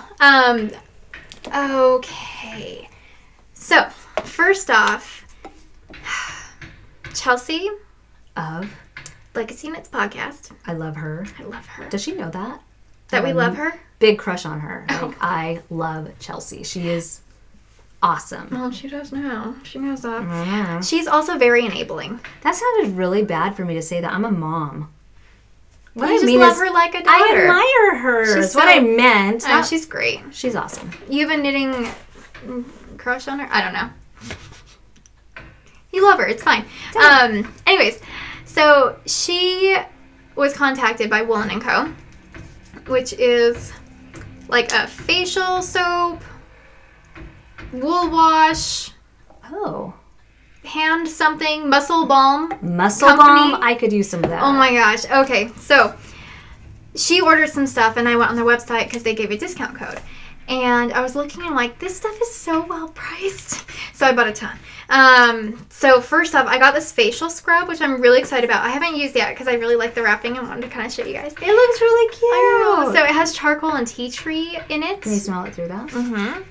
Okay, so first off, Chelsea of Legacy Knits Podcast. I love her. I love her. Does she know that? That we love her? Big crush on her. Oh. Like, I love Chelsea. She is awesome. Well, she does know. She knows that. Yeah. She's also very enabling. That sounded really bad for me to say that. I'm a mom. What I just mean love her like a daughter. I admire her. That's what I meant. Oh, she's great. She's awesome. You have a knitting crush on her? I don't know. You love her. It's fine. Anyways, so she was contacted by Woolen & Co., which is like a facial soap, wool wash. Oh. Hand something, muscle balm. Muscle balm? I could use some of that. Oh my gosh. Okay. So she ordered some stuff and I went on their website because they gave a discount code. And I was looking and like, this stuff is so well priced. So I bought a ton. So first off, I got this facial scrub, which I'm really excited about. I haven't used it yet because I really like the wrapping and wanted to kind of show you guys. It looks really cute. I know. So it has charcoal and tea tree in it. Can you smell it through that? Mm-hmm.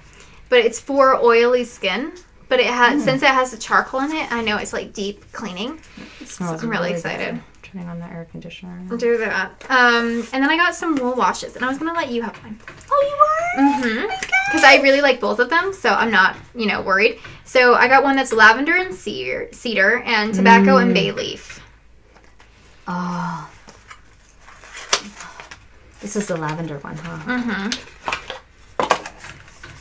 But it's for oily skin. But it has, since it has the charcoal in it, I know it's like deep cleaning. It smells so I'm really excited. Good. Turning on the air conditioner. Now. Do that. And then I got some wool washes, and I was gonna let you have one. Oh, you were? Mm-hmm. Because I really like both of them, so I'm not, you know, worried. So I got one that's lavender and cedar, and tobacco and bay leaf. Oh, this is the lavender one, huh? Mm-hmm.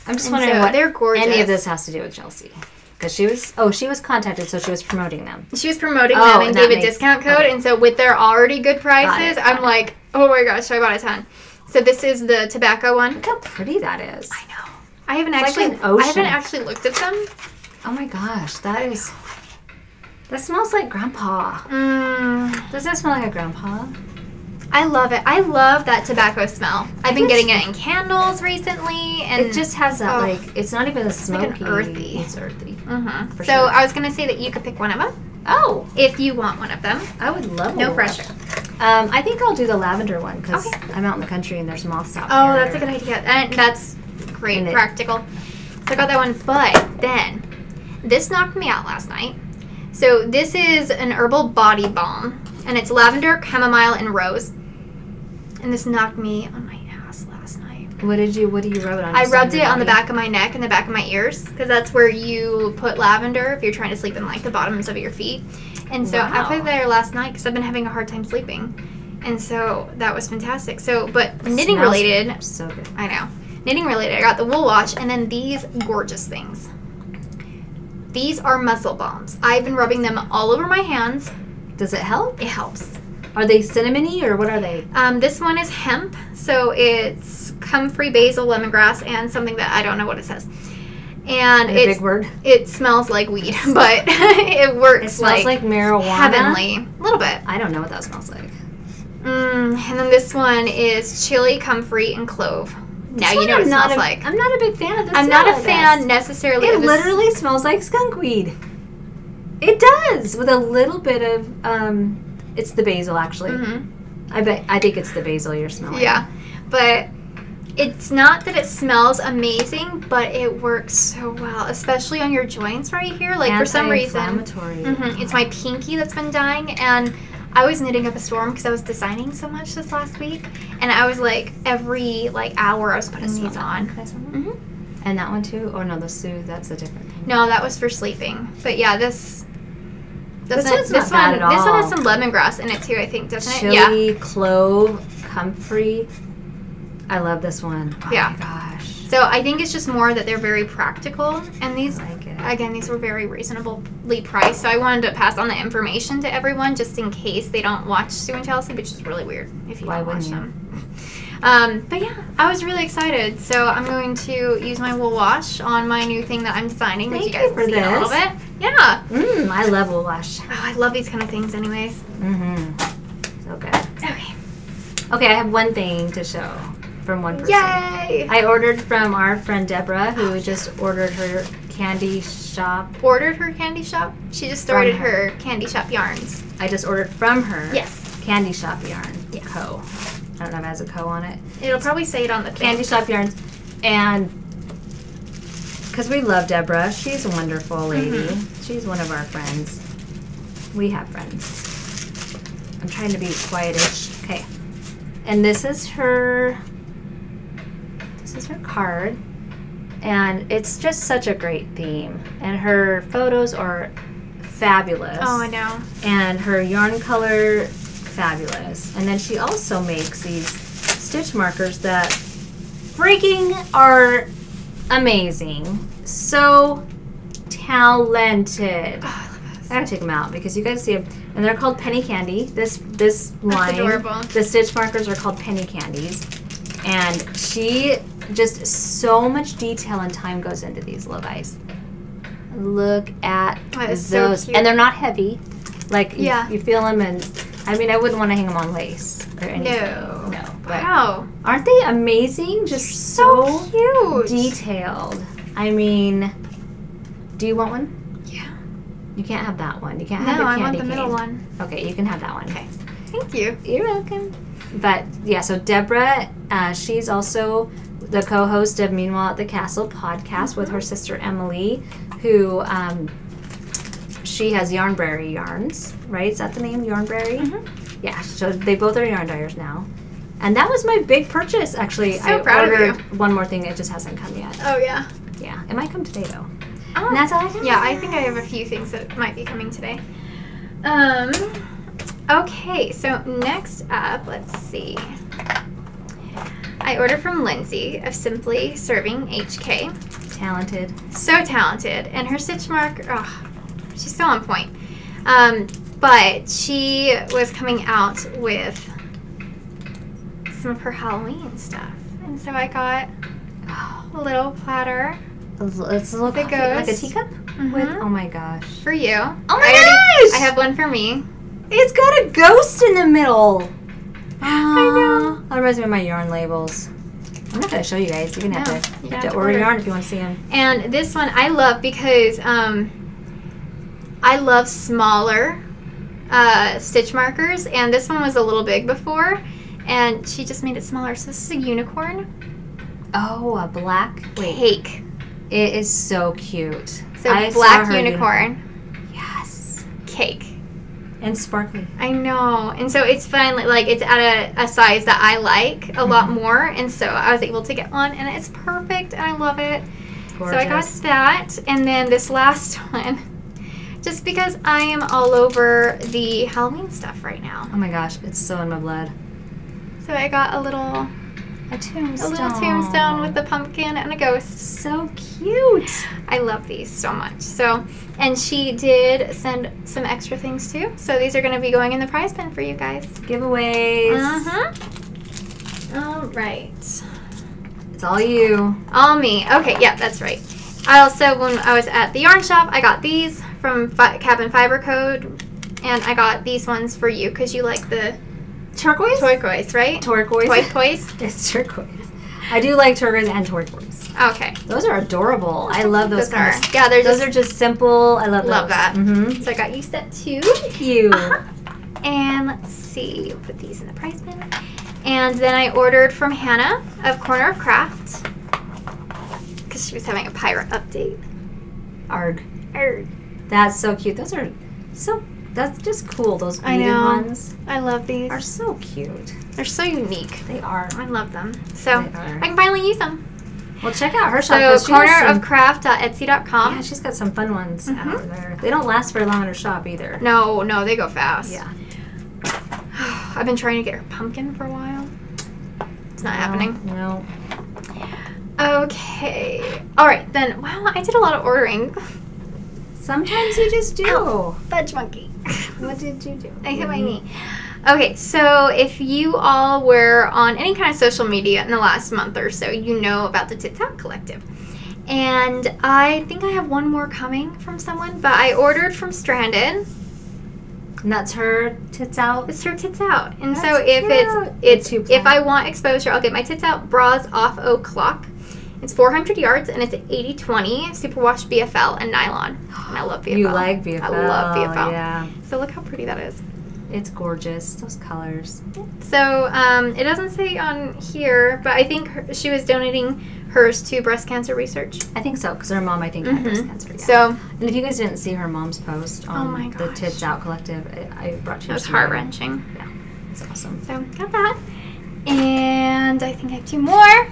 I'm just wondering what any of this has to do with Chelsea. Because she was contacted, so she was promoting them. She was promoting them and gave a discount code. Okay. And so with their already good prices, I'm like, oh my gosh, I bought a ton. So this is the tobacco one. Look how pretty that is. I know. I haven't actually looked at them. Oh my gosh, that is This smells like grandpa. Mm. Does it smell like a grandpa? I love it. I love that tobacco smell. I've been getting it in candles recently, and it just has that like it's not even a smoky. It's like an earthy. It's earthy. Mm-hmm. So sure. I was gonna say that you could pick one of them. Oh, if you want one of them, I would love. No pressure. I think I'll do the lavender one because I'm out in the country and there's moths out there. That's a good idea. And that's great, and practical. So I got that one, but then this knocked me out last night. So this is an herbal body balm, and it's lavender, chamomile, and rose. And this knocked me on my ass last night. What do you rub it on? I rubbed it on the back of my neck and the back of my ears, because that's where you put lavender if you're trying to sleep in like the bottoms of your feet. And so I put it there last night because I've been having a hard time sleeping. And so that was fantastic. So, but knitting related, so good. I know. Knitting related, I got the wool watch and then these gorgeous things. These are muscle balms. I've been rubbing them all over my hands. Does it help? It helps. Are they cinnamony or what are they? This one is hemp, so it's comfrey, basil, lemongrass, and something that I don't know what it says. And it's a big word. It smells like weed, but it works. It smells like marijuana. Heavenly, a little bit. I don't know what that smells like. And then this one is chili, comfrey, and clove. Now you know what it smells like. I'm not a big fan of this. I'm not a fan necessarily. It literally smells like skunk weed. It does, with a little bit of. It's the basil, actually. Mm-hmm. I think it's the basil you're smelling. Yeah, but it's not that it smells amazing, but it works so well, especially on your joints right here. Like for some reason, mm-hmm, it's my pinky that's been dying, and I was knitting up a storm because I was designing so much this last week, and I was like every like hour I was putting these on. Mm-hmm. And that one too? Oh no, the Sue. That's a different thing. No, that was for sleeping. But yeah, this. This one has some lemongrass in it too, I think, doesn't it? Chili, clove, comfrey. I love this one. Oh my gosh. So I think it's just more that they're very practical. And these, again, these were very reasonably priced. So I wanted to pass on the information to everyone just in case they don't watch Sue and Chelsea, which is really weird if you don't watch them. But yeah, I was really excited. So I'm going to use my wool wash on my new thing that I'm designing, which you guys can see in a little bit. Yeah. Mmm, I love wool wash. Oh, I love these kind of things anyways. Mm-hmm. So good. Okay. Okay, I have one thing to show from one person. Yay! I ordered from our friend Deborah, who just ordered her Candy Shop. Ordered her Candy Shop? She just ordered her Candy Shop Yarns. I just ordered from her. Yes. Candy Shop Yarn Co. I don't know if it has a co on it. It'll probably say it on the thing. Candy Shop Yarns. And because we love Deborah. She's a wonderful lady. Mm-hmm. She's one of our friends. We have friends. I'm trying to be quietish. Okay. And this is her card. And it's just such a great theme. And her photos are fabulous. Oh, I know. And her yarn color, fabulous. And then she also makes these stitch markers that freaking are amazing. So talented. Oh, I love this. I gotta take them out because you guys see them. And they're called penny candy. This line. That's adorable. The stitch markers are called penny candies. And she just so much detail and time goes into these little guys. Look at those. So cute. And they're not heavy. Like you feel them and I mean, I wouldn't want to hang them on lace or anything. No. But wow. Aren't they amazing? Just so cute. Detailed. I mean, do you want one? Yeah. You can't have that one. You can't have the candy cane. No, I want the middle one. Okay, you can have that one. Okay. Thank you. You're welcome. But, yeah, so Deborah, she's also the co-host of Meanwhile at the Castle podcast with her sister Emily, who... she has Yarnberry Yarns, right? Is that the name, Yarnberry? Mm-hmm. Yeah, so they both are yarn dyers now. And that was my big purchase, actually. So I ordered one more thing. It just hasn't come yet. Oh, yeah. Yeah, it might come today, though. Oh. And that's all I have. Yeah, I think I have a few things that might be coming today. Okay, so next up, let's see. I ordered from Lindsay of Simply Serving HK. Talented. So talented. And her stitch mark... Oh, she's still on point. But she was coming out with some of her Halloween stuff. And so I got a little platter. It's a little like a teacup? with, oh my gosh. For you. Oh my gosh! I have one for me. It's got a ghost in the middle. I know. That reminds me of my yarn labels. I'm not going to show you guys. You're going to have to order yarn if you want to see them. And this one I love because I love smaller stitch markers. And this one was a little big before. And she just made it smaller. So this is a unicorn. Oh, a black cake. It is so cute. So black unicorn. Yes. Cake. And sparkly. I know. And so it's fun. Like, it's at a size that I like a lot more. And so I was able to get one. And it's perfect. And I love it. Gorgeous. So I got that. And then this last one. Just because I am all over the Halloween stuff right now. Oh, my gosh. It's so in my blood. So I got a little... a tombstone. A little tombstone with a pumpkin and a ghost. So cute. I love these so much. So, and she did send some extra things too. So these are going to be going in the prize bin for you guys. Giveaways. All right. It's all you. All me. Okay. Yeah, that's right. I also, when I was at the yarn shop, I got these from Cabin Fiber Co. And I got these ones for you because you like the... turquoise? Turquoise, right? Turquoise. Turquoise? It's turquoise. I do like turquoise and turquoise. Okay. Those are adorable. I love those colors. Yeah, those are just simple. I love those. Love that. So I got you set too. Thank you. And let's see. Put these in the prize bin. And then I ordered from Hannah of Corner Craft because she was having a pirate update. Arg. Arg. That's so cute. Those are so... that's just cool. Those beaded ones. I love these. Are so cute. They're so unique. They are. I love them. So I can finally use them. Well, check out her shop. So cornerofcraft.etsy.com. Yeah, she's got some fun ones out there. They don't last very long in her shop either. No, no, they go fast. Yeah. I've been trying to get her pumpkin for a while. It's not happening. No. Okay. All right then. Wow, I did a lot of ordering. Sometimes you just do. Ow, fudge monkey. What did you do? I hit my knee. Okay, so if you all were on any kind of social media in the last month or so, you know about the Tits Out Collective. And I think I have one more coming from someone, but I ordered from Stranded. And that's her Tits Out? It's her Tits Out. And that's so if it's if I want exposure, I'll get my Tits Out bras off O'Clock. It's 400 yards, and it's 80/20 superwash BFL and nylon. And I love BFL. You like BFL. I love BFL. Yeah. So look how pretty that is. It's gorgeous. Those colors. So it doesn't say on here, but I think she was donating hers to breast cancer research. I think so, because her mom, I think, had breast cancer. Yeah. So, and if you guys didn't see her mom's post on the Tits Out Collective, I brought you. That was heart-wrenching. Yeah. It's awesome. So got that. And I think I have two more.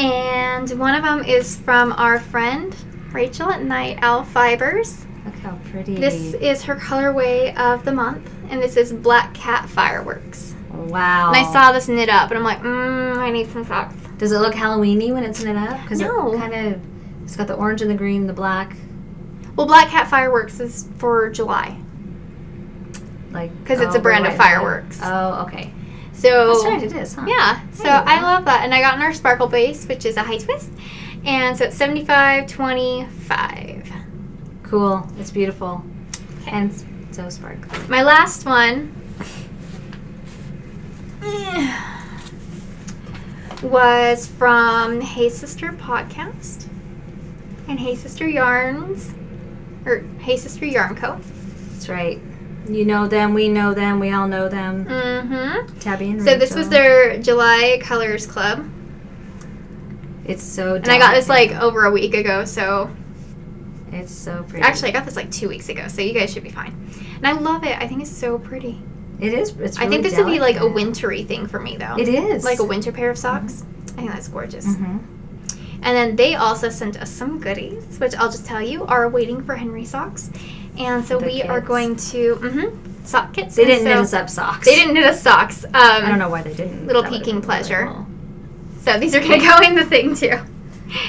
And one of them is from our friend, Rachel at Night Owl Fibers. Look how pretty. This is her colorway of the month, and this is Black Cat Fireworks. Wow. And I saw this knit up, and I'm like, I need some socks. Does it look Halloween-y when it's knit up? Because it kind of, it's got the orange and the green, the black. Well, Black Cat Fireworks is for July. Like, because it's a brand of fireworks. Oh, okay. So, that's right, it is, huh? Yeah, so I love that. And I got in our Sparkle Base, which is a high twist. And so it's 75/25. Cool. It's beautiful. Okay. And so sparkly. My last one was from Hey Sister Podcast and Hey Sister Yarns, or Hey Sister Yarn Co. That's right. You know them, we know them, we all know them. Tabby and Rachel. So this was their July Colors Club. It's so delicate. And I got this like over a week ago, so. It's so pretty. Actually, I got this like 2 weeks ago, so you guys should be fine. And I love it. I think it's so pretty. It is. It's really I think this would be like a wintry thing for me, though. It is. Like a winter pair of socks. I think that's gorgeous. And then they also sent us some goodies, which I'll just tell you are waiting for Henry socks. And so we are going to sock kits. They didn't knit us up socks. They didn't knit us socks. I don't know why they didn't. Little peeking pleasure. Really cool. So these are going to go in the thing too,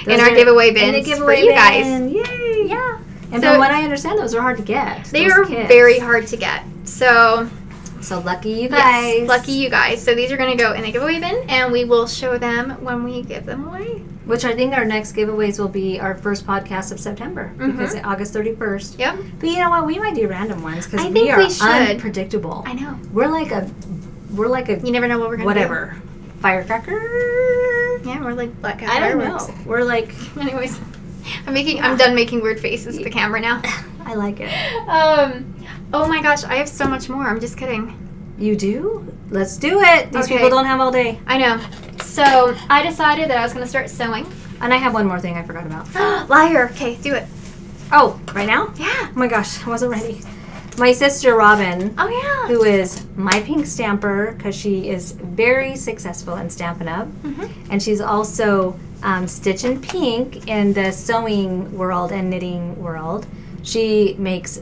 in our giveaway bins for you guys. Yay! Yeah. And so, from what I understand, those are hard to get. They are very hard to get. So lucky you guys. Yes, lucky you guys. So these are going to go in the giveaway bin, and we will show them when we give them away. Which I think our next giveaways will be our first podcast of September, because it's August 31st. Yep. But you know what? We might do random ones because we are unpredictable. I know. We're like a. You never know what we're gonna do. Firecracker. Yeah, we're like Black Cat Fireworks. I don't know. We're like. Anyways, I'm done making weird faces to the camera now. I like it. Oh my gosh, I have so much more. I'm just kidding. You do? Let's do it. These people don't have all day. I know. So I decided that I was going to start sewing. And I have one more thing I forgot about. Liar. Okay, do it. Oh, right now? Yeah. Oh my gosh, I wasn't ready. My sister Robin, who is my pink stamper, because she is very successful in Stampin' Up. And she's also Stitchin' Pink in the sewing world and knitting world. She makes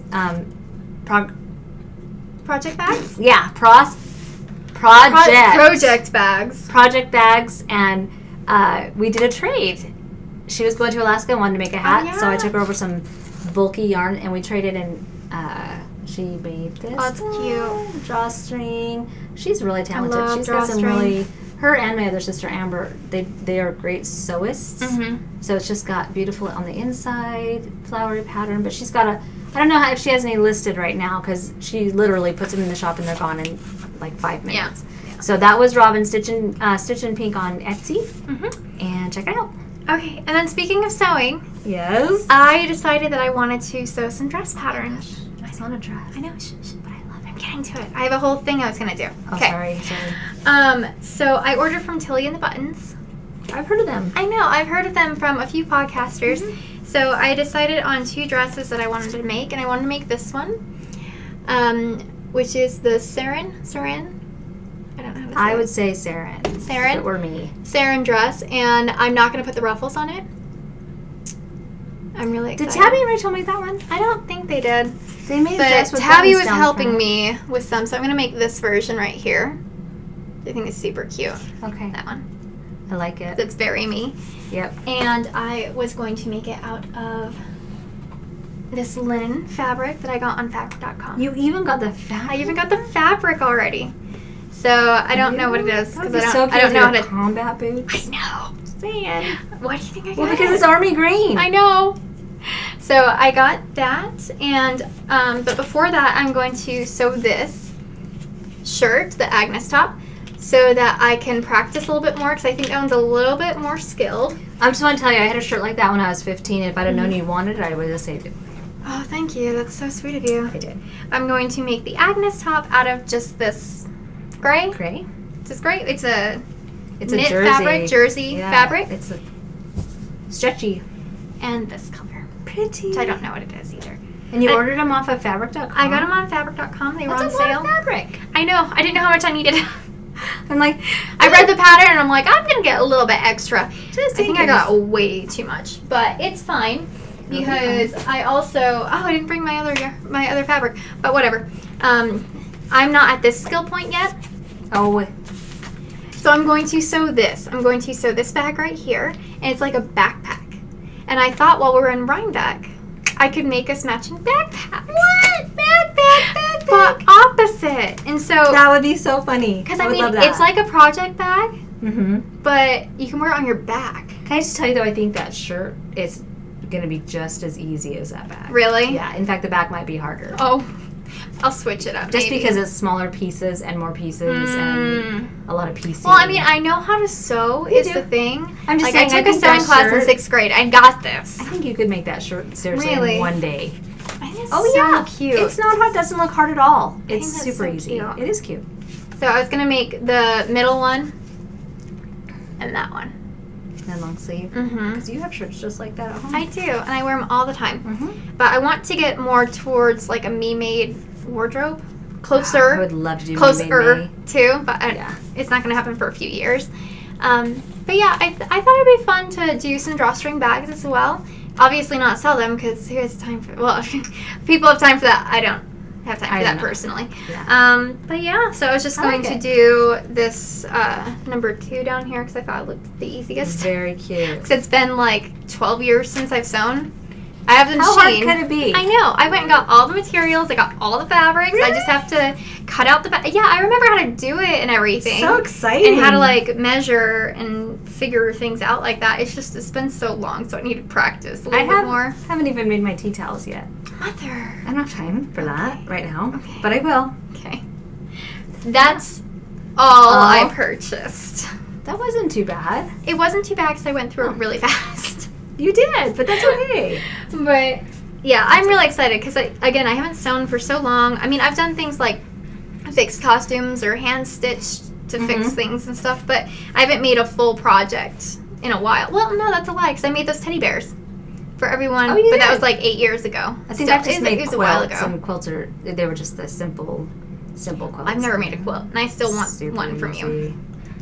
project bags? Yeah, project bags. Project bags, and we did a trade. She was going to Alaska and wanted to make a hat, so I took her over some bulky yarn, and we traded, and she made this. Oh, that's cute. Drawstring. She's really talented. She's got some really... Her and my other sister, Amber, they are great sewists. So it's just got beautiful on the inside, flowery pattern, but she's got a... I don't know if she has any listed right now because she literally puts them in the shop and they're gone in like 5 minutes. Yeah. Yeah. So that was Robin Stitchin' Pink on Etsy. And check it out. Okay, and then speaking of sewing. Yes? I decided that I wanted to sew some dress patterns. I saw a dress. I know, but I love it. I'm getting to it. I have a whole thing I was going to do. Oh, sorry. So I ordered from Tilly and the Buttons. I've heard of them. I know, I've heard of them from a few podcasters. So I decided on two dresses that I wanted to make, and I wanted to make this one, which is the Sarin? I don't know how to say I would say Sarin. Sarin? If it were me. Sarin dress, and I'm not going to put the ruffles on it. I'm really excited. Did Tabby and Rachel make that one? I don't think they did. They made a dress with Tabby was helping me with some, so I'm going to make this version right here. I think it's super cute. Okay. That one. I like it. That's very me. Yep. And I was going to make it out of this linen fabric that I got on Fabric.com. You even got the fabric? I even got the fabric already. So I don't know what it is because I don't know how to combat boots. I know. Saying. Why do you think I got it? Well, because it's army green. I know. So I got that, and but before that, I'm going to sew this shirt, the Agnes top, so that I can practice a little bit more because I think that one's a little bit more skilled. I just want to tell you, I had a shirt like that when I was 15. If I'd have known you wanted it, I would have saved it. Oh, thank you. That's so sweet of you. I did. I'm going to make the Agnes top out of just this gray. Gray? Just gray. It's a knit jersey. fabric. It's a stretchy. And this color. Pretty. Which I don't know what it is either. And you ordered them off of Fabric.com? I got them on Fabric.com. They were on sale. That's a lot of fabric. I know. I didn't know how much I needed. I'm like, I read the pattern and I'm like, I'm going to get a little bit extra. Just I think I got way too much, but it's fine because I also, I didn't bring my other fabric, but whatever. I'm not at this skill point yet. Oh. So I'm going to sew this. I'm going to sew this bag right here, and it's like a backpack. And I thought while we're in Rhinebeck, I could make us matching backpacks. What? Backpack. But opposite. And so that would be so funny. Because I mean, it's like a project bag, but you can wear it on your back. Can I just tell you though? I think that shirt is going to be just as easy as that bag. Really? Yeah. In fact, the back might be harder. Oh, I'll switch it up. Just maybe. Because it's smaller pieces and more pieces and a lot of pieces. Well, I mean, I know how to sew is the thing. I'm just saying, I took a sewing class in 6th grade. I got this. I think you could make that shirt seriously in one day. Cute. It's not hard. Doesn't look hard at all. It's super easy. Cute. It is cute. So I was gonna make the middle one and that one. And long sleeve. Because you have shirts just like that at home. I do, and I wear them all the time. But I want to get more towards like a me-made wardrobe, closer. I would love to do closer too, but it's not gonna happen for a few years. But yeah, I thought it'd be fun to do some drawstring bags as well. Obviously not sell them because who has time for people have time for that. I don't have time for that personally. Yeah. But yeah, so I was just going to do this number 2 down here because I thought it looked the easiest. Very cute. Because it's been like 12 years since I've sewn. I have them machine. How hard could it be? I know. I went and got all the materials. I got all the fabrics. Really? I just have to cut out the... Yeah, I remember how to do it and everything. So exciting. And how to, like, measure and figure things out like that. It's just, it's been so long, so I need to practice a little bit more. I haven't even made my tea towels yet. Mother. I don't have time for that right now. Okay. But I will. Okay. That's all I purchased. That wasn't too bad. It wasn't too bad because I went through it really fast. You did, but that's okay. But yeah, I'm really excited because, again, I haven't sewn for so long. I mean, I've done things like fixed costumes or hand-stitched to fix things and stuff, but I haven't made a full project in a while. Well, no, that's a lie because I made those teddy bears for everyone, but that was like 8 years ago. I think I just made quilts. Some quilts are, they were just the simple quilts. I've never made a quilt, and I still want one from you.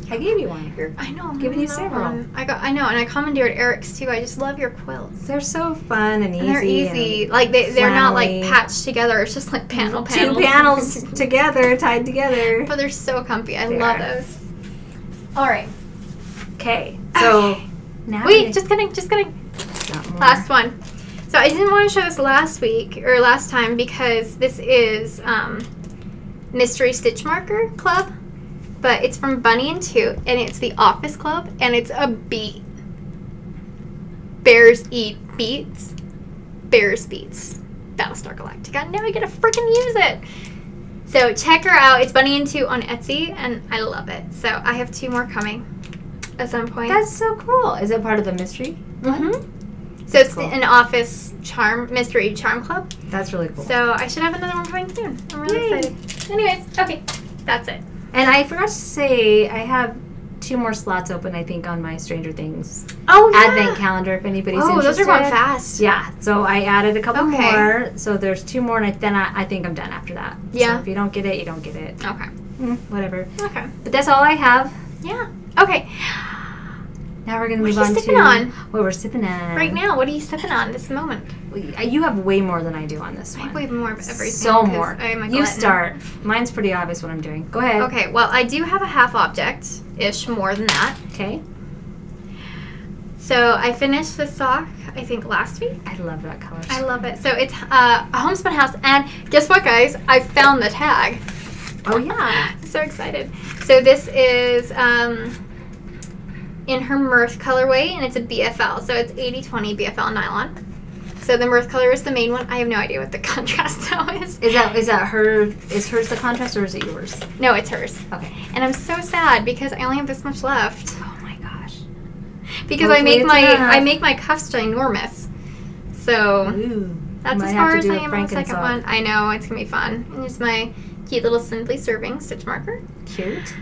I gave you one. I know. I'm giving you several. I know, and I commandeered Eric's too. I just love your quilts. They're so fun and easy. And they're easy. And like they're not like patched together. It's just like panels. Two panels together, tied together. But they're so comfy. I love those. All right. Okay. So now wait, just kidding. Last one. So I didn't want to show this last week or last time because this is Mystery Stitch Marker Club. But it's from Bunny and Two, and it's the Office Club, and it's a beat. Bears eat beets. Bears beets. Battlestar Galactica. Now I get to freaking use it. So check her out. It's Bunny and Two on Etsy, and I love it. So I have 2 more coming at some point. That's so cool. Is it part of the mystery? Mm-hmm. So it's cool. An office charm, mystery charm club. That's really cool. So I should have another one coming soon. I'm really excited. Anyways, okay, that's it. And I forgot to say, I have 2 more slots open, I think, on my Stranger Things Advent calendar, if anybody's interested. Oh, those are going fast. Yeah, so I added a couple more, so there's 2 more, and then I think I'm done after that. Yeah. So if you don't get it, you don't get it. Okay. Whatever. Okay. But that's all I have. Yeah. Okay. Now we're going to move on to... What are you sipping on? What we're sipping on. Right now, what are you sipping on this moment? You have way more than I do on this one. I have way more of everything. So more. You start. Mine's pretty obvious what I'm doing. Go ahead. Okay, well, I do have a half object-ish more than that. Okay. So I finished this sock, I think, last week. I love that color. I love it. So it's a homespun house, and guess what, guys? I found the tag. Oh, yeah. I'm so excited. So this is... in her Mirth colorway, and it's a BFL, so it's 80/20 BFL nylon. So the Mirth color is the main one. I have no idea what the contrast though is. Is that her? Is hers the contrast, or is it yours? No, it's hers. Okay. And I'm so sad because I only have this much left. Oh my gosh. Because I make my cuffs ginormous. So that's as far as I am on the second one. I know, it's gonna be fun. And here's my cute little Simply Serving stitch marker. Cute.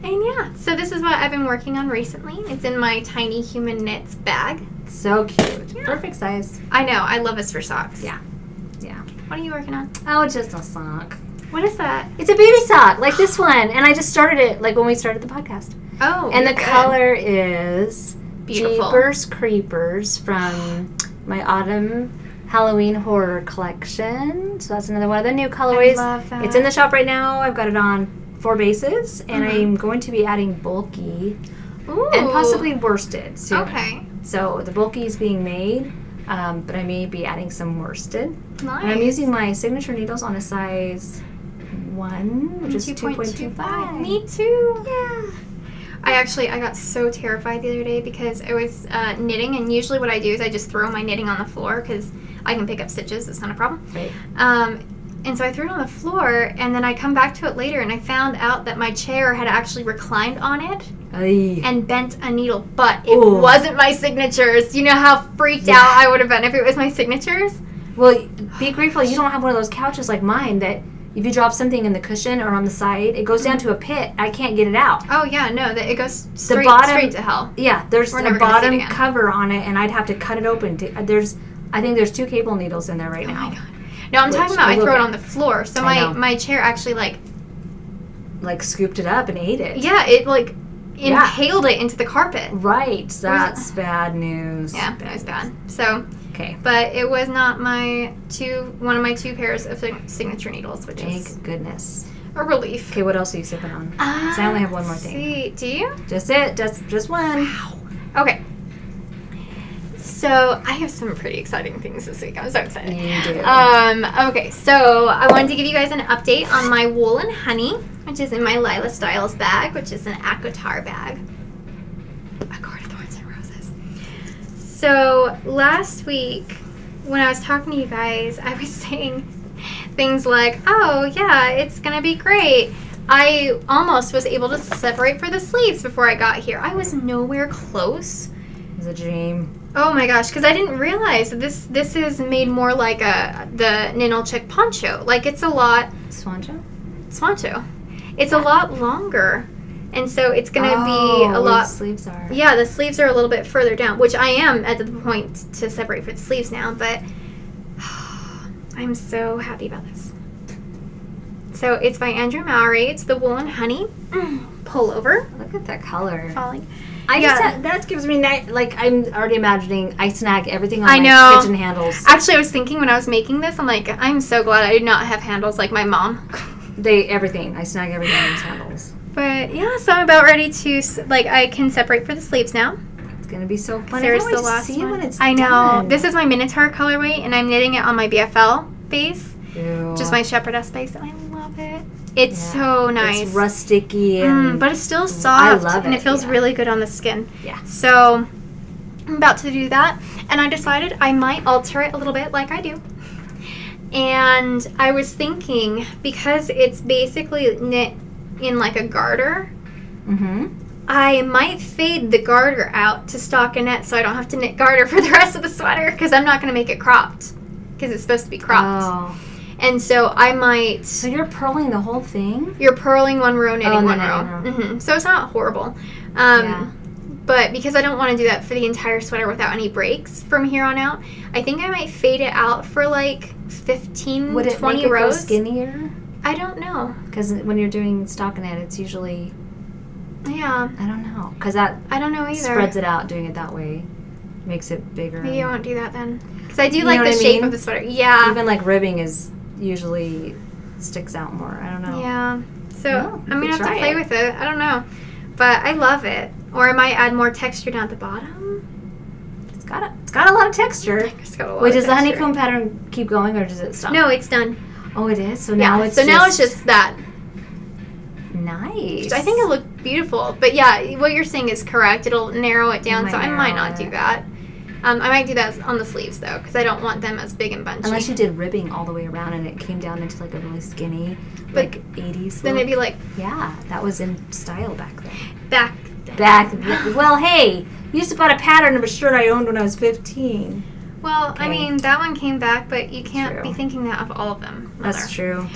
And yeah, so this is what I've been working on recently. It's in my Tiny Human Knits bag. So cute. Yeah. Perfect size. I know. I love this for socks. Yeah. Yeah. What are you working on? Oh, just a sock. What is that? It's a baby sock, like this one. And I just started it, like when we started the podcast. Oh, and the color is beautiful. Jeepers Creepers from my Autumn Halloween Horror Collection. So that's another one of the new colorways. I love that. It's in the shop right now. I've got it on 4 bases, and I'm going to be adding bulky and possibly worsted soon. Okay. So the bulky is being made, but I may be adding some worsted. Nice. And I'm using my signature needles on a size 1, which is 2.25. Me too. Yeah. I got so terrified the other day because I was knitting, and usually what I do is I just throw my knitting on the floor because I can pick up stitches. It's not a problem. Right. And so I threw it on the floor, and then I come back to it later, and I found out that my chair had actually reclined on it and bent a needle, but it wasn't my signatures. You know how freaked out I would have been if it was my signatures? Well, be grateful you don't have one of those couches like mine that if you drop something in the cushion or on the side, it goes down to a pit. I can't get it out. Oh, yeah, no, it goes straight to hell. Yeah, there's a bottom cover on it, and I'd have to cut it open. I think there's 2 cable needles in there right now. Oh, my God. No, I'm talking about I throw it on the floor. So my chair actually like scooped it up and ate it. Yeah, it like impaled it into the carpet. Right. That's bad news. Yeah, that was bad. So okay. But it was not my one of my two pairs of signature needles, which is goodness. A relief. Okay, what else are you sipping on? So I only have one more thing. Do you? Just one. Wow. Okay. So I have some pretty exciting things this week. I'm so excited. You do. Okay, so I wanted to give you guys an update on my Wool and Honey, which is in my Lila Styles bag, which is an Acotar bag. A Court of Thorns and Roses. So last week when I was talking to you guys, I was saying things like, oh yeah, it's gonna be great. I almost was able to separate for the sleeves before I got here. I was nowhere close. It was a dream. Oh my gosh, because I didn't realize that this is made more like the Ninilchik poncho. Like it's a lot. Swancho? Swancho. It's a lot longer. And so it's going to be a lot. The sleeves are. Yeah, the sleeves are a little bit further down, which I am at the point to separate for the sleeves now, but I'm so happy about this. So it's by Andrew Mowry. It's the Wool and Honey pullover. Look at that color. Falling. That gives me, like, I'm already imagining I snag everything on my kitchen handles. Actually, I was thinking when I was making this, I'm like, I'm so glad I did not have handles like my mom. I snag everything on these handles. But, yeah, so I'm about ready to, like, I can separate for the sleeves now. It's going to be so fun. There's the last one. I know. This is my Minotaur colorway, and I'm knitting it on my BFL base. Ew. Just my shepherdess base, and I love it. It's so nice. It's rusticy, but it's still soft. I love it. And it feels really good on the skin. Yeah. So I'm about to do that, and I decided I might alter it a little bit, like I do. And I was thinking, because it's basically knit in like a garter, I might fade the garter out to stockinette, so I don't have to knit garter for the rest of the sweater, because I'm not going to make it cropped, because it's supposed to be cropped. Oh. And so I might... So you're purling the whole thing? You're purling one row, knitting one row. Mm-hmm. So it's not horrible. But because I don't want to do that for the entire sweater without any breaks from here on out, I think I might fade it out for like 15, 20 rows. Would it make it go skinnier? I don't know. Because when you're doing stockinette, it's usually... Yeah. I don't know. Because that... I don't know either. Spreads it out doing it that way. Makes it bigger. Maybe I won't do that then. Because I do like the shape of the sweater. Yeah. Even like ribbing is... usually sticks out more. I don't know. Yeah. So I'm going to have to play with it. I don't know. But I love it. Or I might add more texture down at the bottom. It's got a lot of texxture. It's got a lot of texxture. Wait, does the honeycomb pattern keep going or does it stop? No, it's done. Oh, it is? So now it's just... So now it's just that. Nice. I think it looked beautiful. But yeah, what you're saying is correct. It'll narrow it down, so I might not do that. I might do that on the sleeves, though, because I don't want them as big and bunchy. Unless you did ribbing all the way around and it came down into, like, a really skinny, but like, 80s then look. It'd be like... Yeah, that was in style back then. Back then. Well, hey, you just bought a pattern of a shirt I owned when I was 15. Well, okay. I mean, that one came back, but you can't be thinking that of all of them. That's true.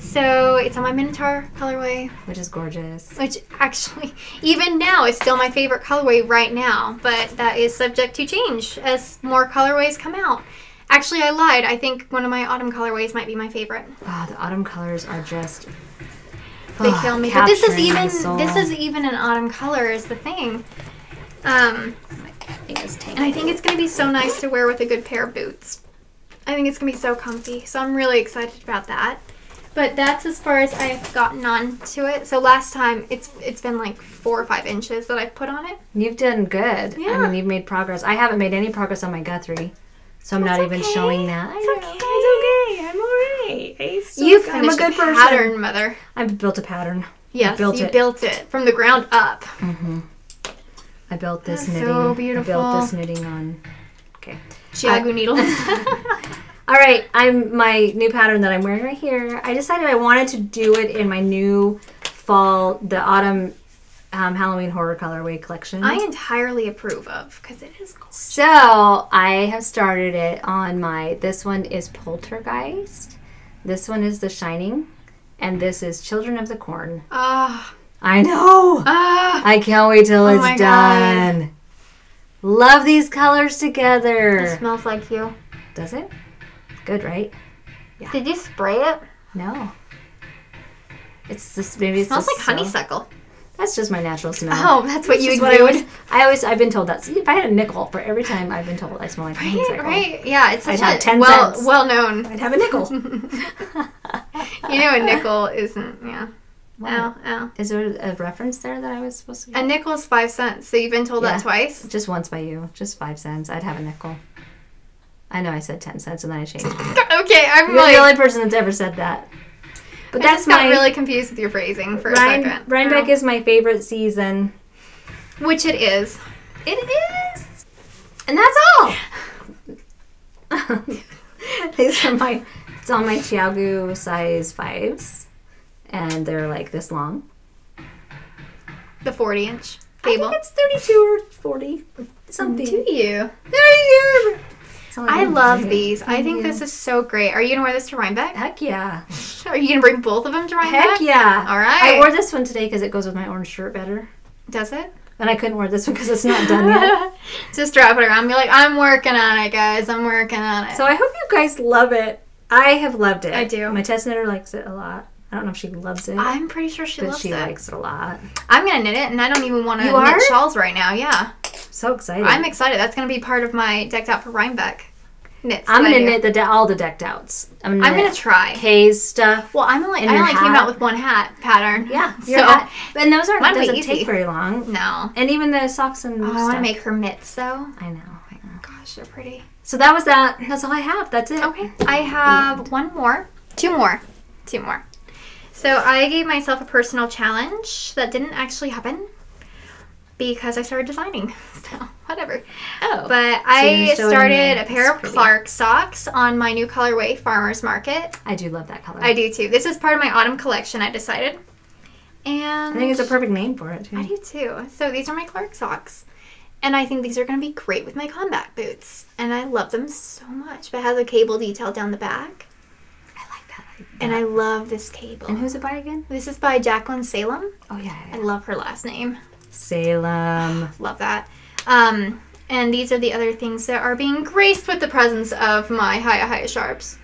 So it's on my Minotaur colorway. Which is gorgeous. Which actually, even now, is still my favorite colorway right now. But that is subject to change as more colorways come out. Actually, I lied. I think one of my autumn colorways might be my favorite. Oh, the autumn colors are just... They kill me. But this is even an autumn color is the thing. And I think it's going to be so nice to wear with a good pair of boots. I think it's going to be so comfy. So I'm really excited about that. But that's as far as I've gotten on to it. So last time, it's been like 4 or 5 inches that I've put on it. You've done good. Yeah. I mean, you've made progress. I haven't made any progress on my Guthrie, so I'm not even showing that. It's okay. I'm all right. I'm a good pattern, mother. I've built a pattern. Yes, you built it from the ground up. Mm-hmm. I built this knitting. So beautiful. I built this knitting on... Okay. Chiagu needles. All right, my new pattern that I'm wearing right here, I decided I wanted to do it in my new autumn Halloween horror colorway collection. I entirely approve of, because it is gorgeous. So I have started it on this one is Poltergeist, this one is The Shining, and this is Children of the Corn. I know. I can't wait till it's done. God. Love these colors together. It smells like you. Does it? Good, right? Yeah. Did you spray it? No. It's this. Maybe it smells like honeysuckle. That's just my natural smell. Oh, that's what you exude. I've been told that. See, if I had a nickel for every time I've been told I smell like honeysuckle. Right? Yeah, it's such well known. I'd have a nickel. You know, a nickel isn't. Yeah. Wow. Ow, ow. Is there a reference there that I was supposed to get? A nickel's 5 cents, so you've been told that twice? Just once by you. Just 5 cents. I'd have a nickel. I know I said 10 cents and then I changed it. Okay, I'm really... You're the only person that's ever said that. But I just got really confused with your phrasing for a second. Rhinebeck is my favorite season. Which it is. It is! And that's all! These are my... It's on my Chiagu size 5s. And they're like this long. The 40-inch cable. I think it's 32 or 40. Something. To you. 32! I love these. I think this is so great. Are you going to wear this to Rhinebeck? Heck yeah. Are you going to bring both of them to Rhinebeck? Heck yeah. All right. I wore this one today because it goes with my orange shirt better. Does it? And I couldn't wear this one because it's not done yet. Just wrap it around. Be like, I'm working on it, guys. I'm working on it. So I hope you guys love it. I have loved it. I do. My test knitter likes it a lot. I don't know if she loves it. I'm pretty sure she loves it. But she likes it a lot. I'm going to knit it, and I don't even want to knit shawls right now. Yeah. So excited. I'm excited. That's going to be part of my Decked Out for Rhinebeck knits. I'm going to knit all the Decked Outs. I'm going to try. Kay's stuff. Well, I'm only, I only came out with one hat pattern. Yeah. So, and those aren't, doesn't take very long. No. And even the socks and stuff. I want to make her mitts, though. I know. Oh, my gosh, they're pretty. So that was that. That's all I have. That's it. Okay. I have one more. Two more. Two more. So I gave myself a personal challenge that didn't actually happen because I started designing, so whatever. Oh. But I started a pair of Clark socks on my new colorway, Farmer's Market. I do love that color. I do too. This is part of my autumn collection, I decided. And I think it's a perfect name for it too. I do too. So these are my Clark socks. And I think these are going to be great with my combat boots. And I love them so much. But it has a cable detail down the back. And I love this cable. And who's it by again? This is by Jacqueline Salem. Oh, yeah. I love her last name. Salem. Love that. And these are the other things that are being graced with the presence of my Haya Haya Sharps.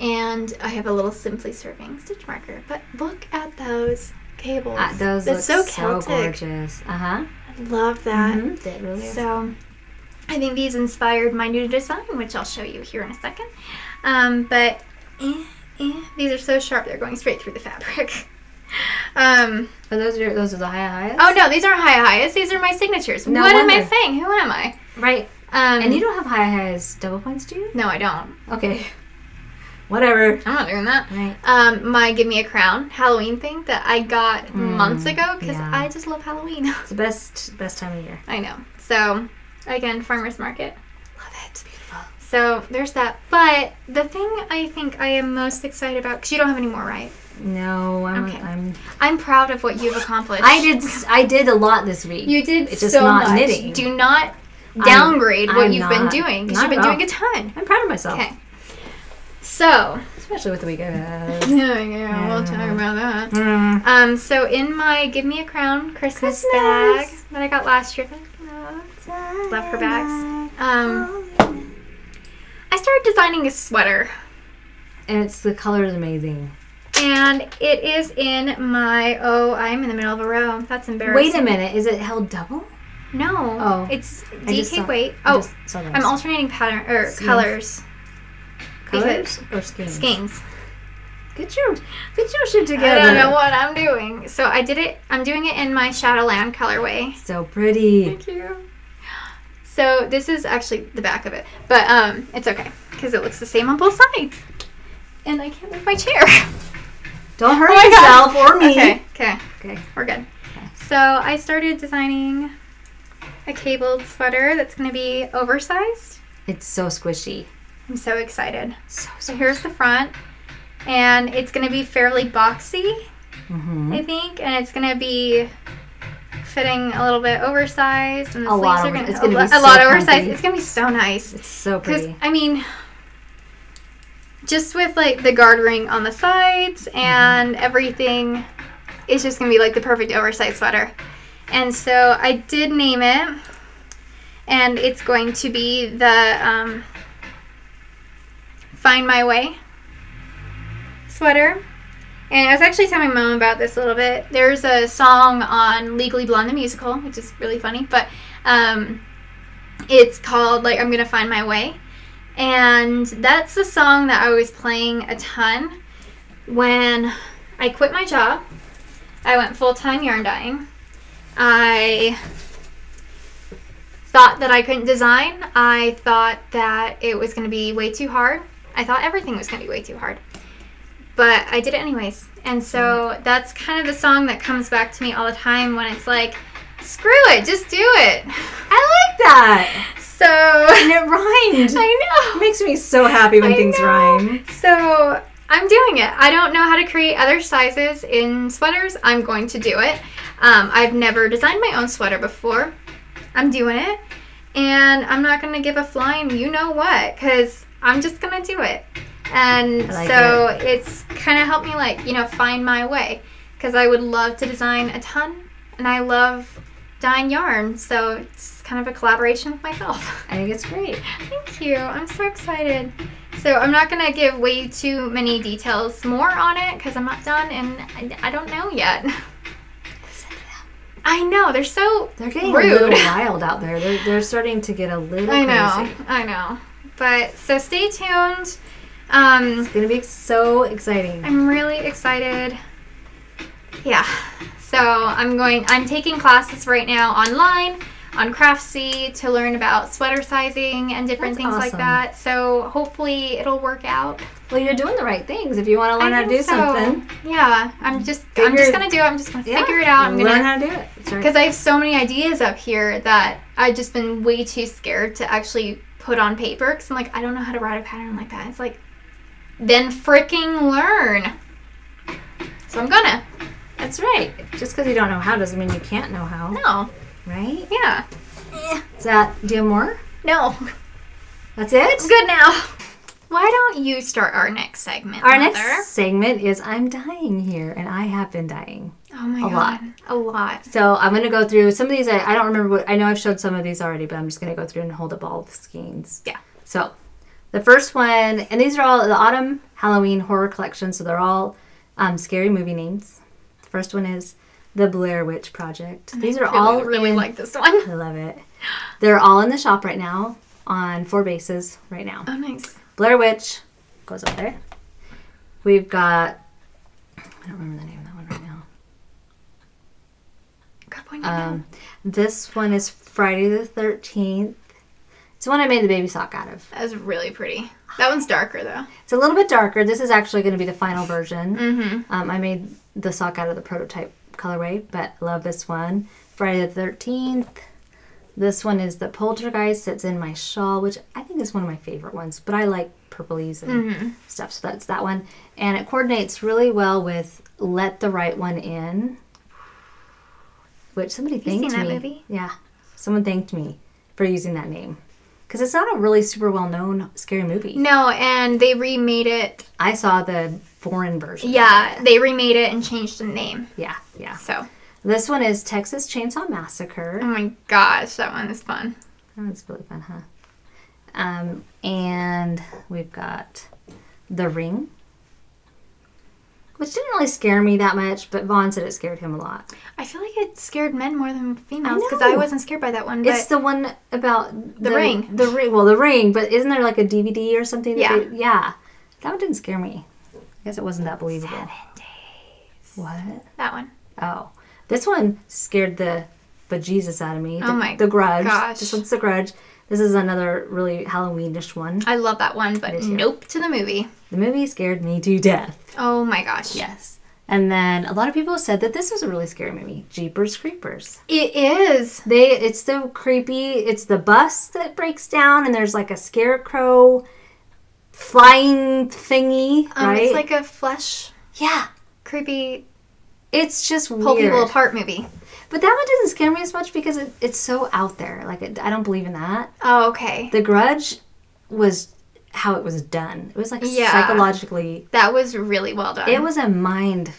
And I have a little Simply Serving stitch marker. But look at those cables. Those That's look so Celtic. So gorgeous. Uh-huh. I love that. Mm-hmm. That really is. I think these inspired my new design, which I'll show you here in a second. But... Yeah, these are so sharp they're going straight through the fabric. Those are the Haya Hayas? Oh no, these aren't Haya Hayas. These are my signatures. No wonder. Am I saying? Who am I? Right. And you don't have Haya Hayas double points, do you? No, I don't. Okay. Whatever. I'm not doing that. Right. My Give Me a Crown Halloween thing that I got months ago because I just love Halloween. It's the best time of year. I know. So again, Farmer's Market. Love it. Beautiful. So there's that. But the thing I think I am most excited about, because you don't have any more, right? No, I'm proud of what you've accomplished. I did a lot this week. You did it's just so not much. Knitting. Do not downgrade what you've been doing, because you've been doing a ton. I'm proud of myself. Okay. So. Especially with the week. Yeah, we'll talk about that. So in my Give Me a Crown Christmas bag that I got last year. Love her bags. I started designing a sweater. And the color is amazing. And it is in my, I'm in the middle of a row. That's embarrassing. Wait a minute. Is it held double? No. Oh. It's DK weight. Oh, I'm alternating pattern, colors. Colors or skeins? Skeins. Get your shit together. I don't know what I'm doing. So I did it. I'm doing it in my Shadowland colorway. So pretty. Thank you. So this is actually the back of it, but it's okay because it looks the same on both sides. And I can't move my chair. Don't hurt yourself or me. Okay, okay, okay. We're good. Okay. So I started designing a cabled sweater that's going to be oversized. It's so squishy. I'm so excited. So here's the front, and it's going to be fairly boxy, I think, and it's going to be fitting a little bit oversized, and the sleeves are going to be a lot oversized. It's going to be so nice. It's so pretty. Because, I mean, just with, like, the guard ring on the sides and everything, it's just going to be, like, the perfect oversized sweater. And so I did name it, and it's going to be the Find My Way sweater. And I was actually telling my mom about this a little bit. There's a song on Legally Blonde the Musical, which is really funny, but it's called, like, I'm Gonna Find My Way. And that's the song that I was playing a ton when I quit my job I went full-time yarn dyeing. I thought that I couldn't design. I thought that it was going to be way too hard. I thought everything was going to be way too hard. But I did it anyways. And so that's kind of the song that comes back to me all the time when it's like, screw it, just do it. I like that. So, and it rhymed. I know. It makes me so happy when things rhyme. So I'm doing it. I don't know how to create other sizes in sweaters. I'm going to do it. I've never designed my own sweater before. I'm doing it. And I'm not going to give a flying you know what, because I'm just going to do it. And like so it's kind of helped me, like, you know, find my way, because I would love to design a ton, and I love dyeing yarn, so it's kind of a collaboration with myself. I think it's great. Thank you. I'm so excited. So I'm not going to give way too many details more on it, because I'm not done, and I don't know yet. I know, they're so rude. They're getting a little wild out there. They're starting to get a little crazy. I know. But, so stay tuned. It's going to be so exciting. I'm really excited. Yeah. So I'm taking classes right now online on Craftsy to learn about sweater sizing and different things like that. So hopefully it'll work out. Well, you're doing the right things if you want to learn how to do something. Yeah. I'm just going to do it. I'm just going to figure it out. I'm going to learn how to do it. Because I have so many ideas up here that I've just been way too scared to actually put on paper, because I'm like, I don't know how to write a pattern like that. It's like, then freaking learn. So I'm gonna. That's right. Just because you don't know how doesn't mean you can't know how. No. Right? Yeah. Is that, do you have more? No. That's it? I'm good now. Why don't you start our next segment, Our next segment is I'm dying here, and I have been dying. Oh my God. A lot. So I'm going to go through some of these. I don't remember what, I know I've showed some of these already, but I'm just going to go through and hold up all the skeins. Yeah. So the first one, and these are all the Autumn Halloween Horror Collection, so they're all scary movie names. The first one is The Blair Witch Project. And these I really like this one. I love it. They're all in the shop right now on 4 bases right now. Oh, nice. Blair Witch goes over there. We've got, I don't remember the name of that one right now. This one is Friday the 13th. It's the one I made the baby sock out of. That was really pretty. That one's darker, though. It's a little bit darker. This is actually going to be the final version. Mm-hmm. I made the sock out of the prototype colorway, but I love this one. Friday the 13th. This one is The Poltergeist That's in My Shawl, which I think is one of my favorite ones, but I like purplies and stuff, so that's that one. And it coordinates really well with Let the Right One In, which somebody thanked me. You seen that movie? Yeah. Someone thanked me for using that name, because it's not a really super well-known scary movie. No, and they remade it. I saw the foreign version. Yeah, they remade it and changed the name. Yeah, yeah. So... this one is Texas Chainsaw Massacre. Oh my gosh, that one is fun. That one's really fun, huh? And we've got The Ring, which didn't really scare me that much, but Vaughn said it scared him a lot. I feel like it scared men more than females, because I wasn't scared by that one. But it's the one about... The Ring. The Ring. Well, The Ring, but isn't there like a DVD or something? Yeah. That one didn't scare me. I guess it wasn't that believable. 7 Days. What? That one. Oh. This one scared the bejesus out of me. The Grudge. Gosh. This one's The Grudge. This is another really Halloween-ish one. I love that one, but nope to the movie. The movie scared me to death. Oh my gosh. Yes. And then a lot of people said that this was a really scary movie. Jeepers Creepers. It is. It's so creepy. It's the bus that breaks down, and there's like a scarecrow flying thingy, right? It's like a flesh. Yeah. Creepy... it's just weird. Pull people apart movie. But that one doesn't scare me as much because it's so out there. Like, I don't believe in that. Oh, okay. The Grudge was how it was done. It was like psychologically. That was really well done. It was a mind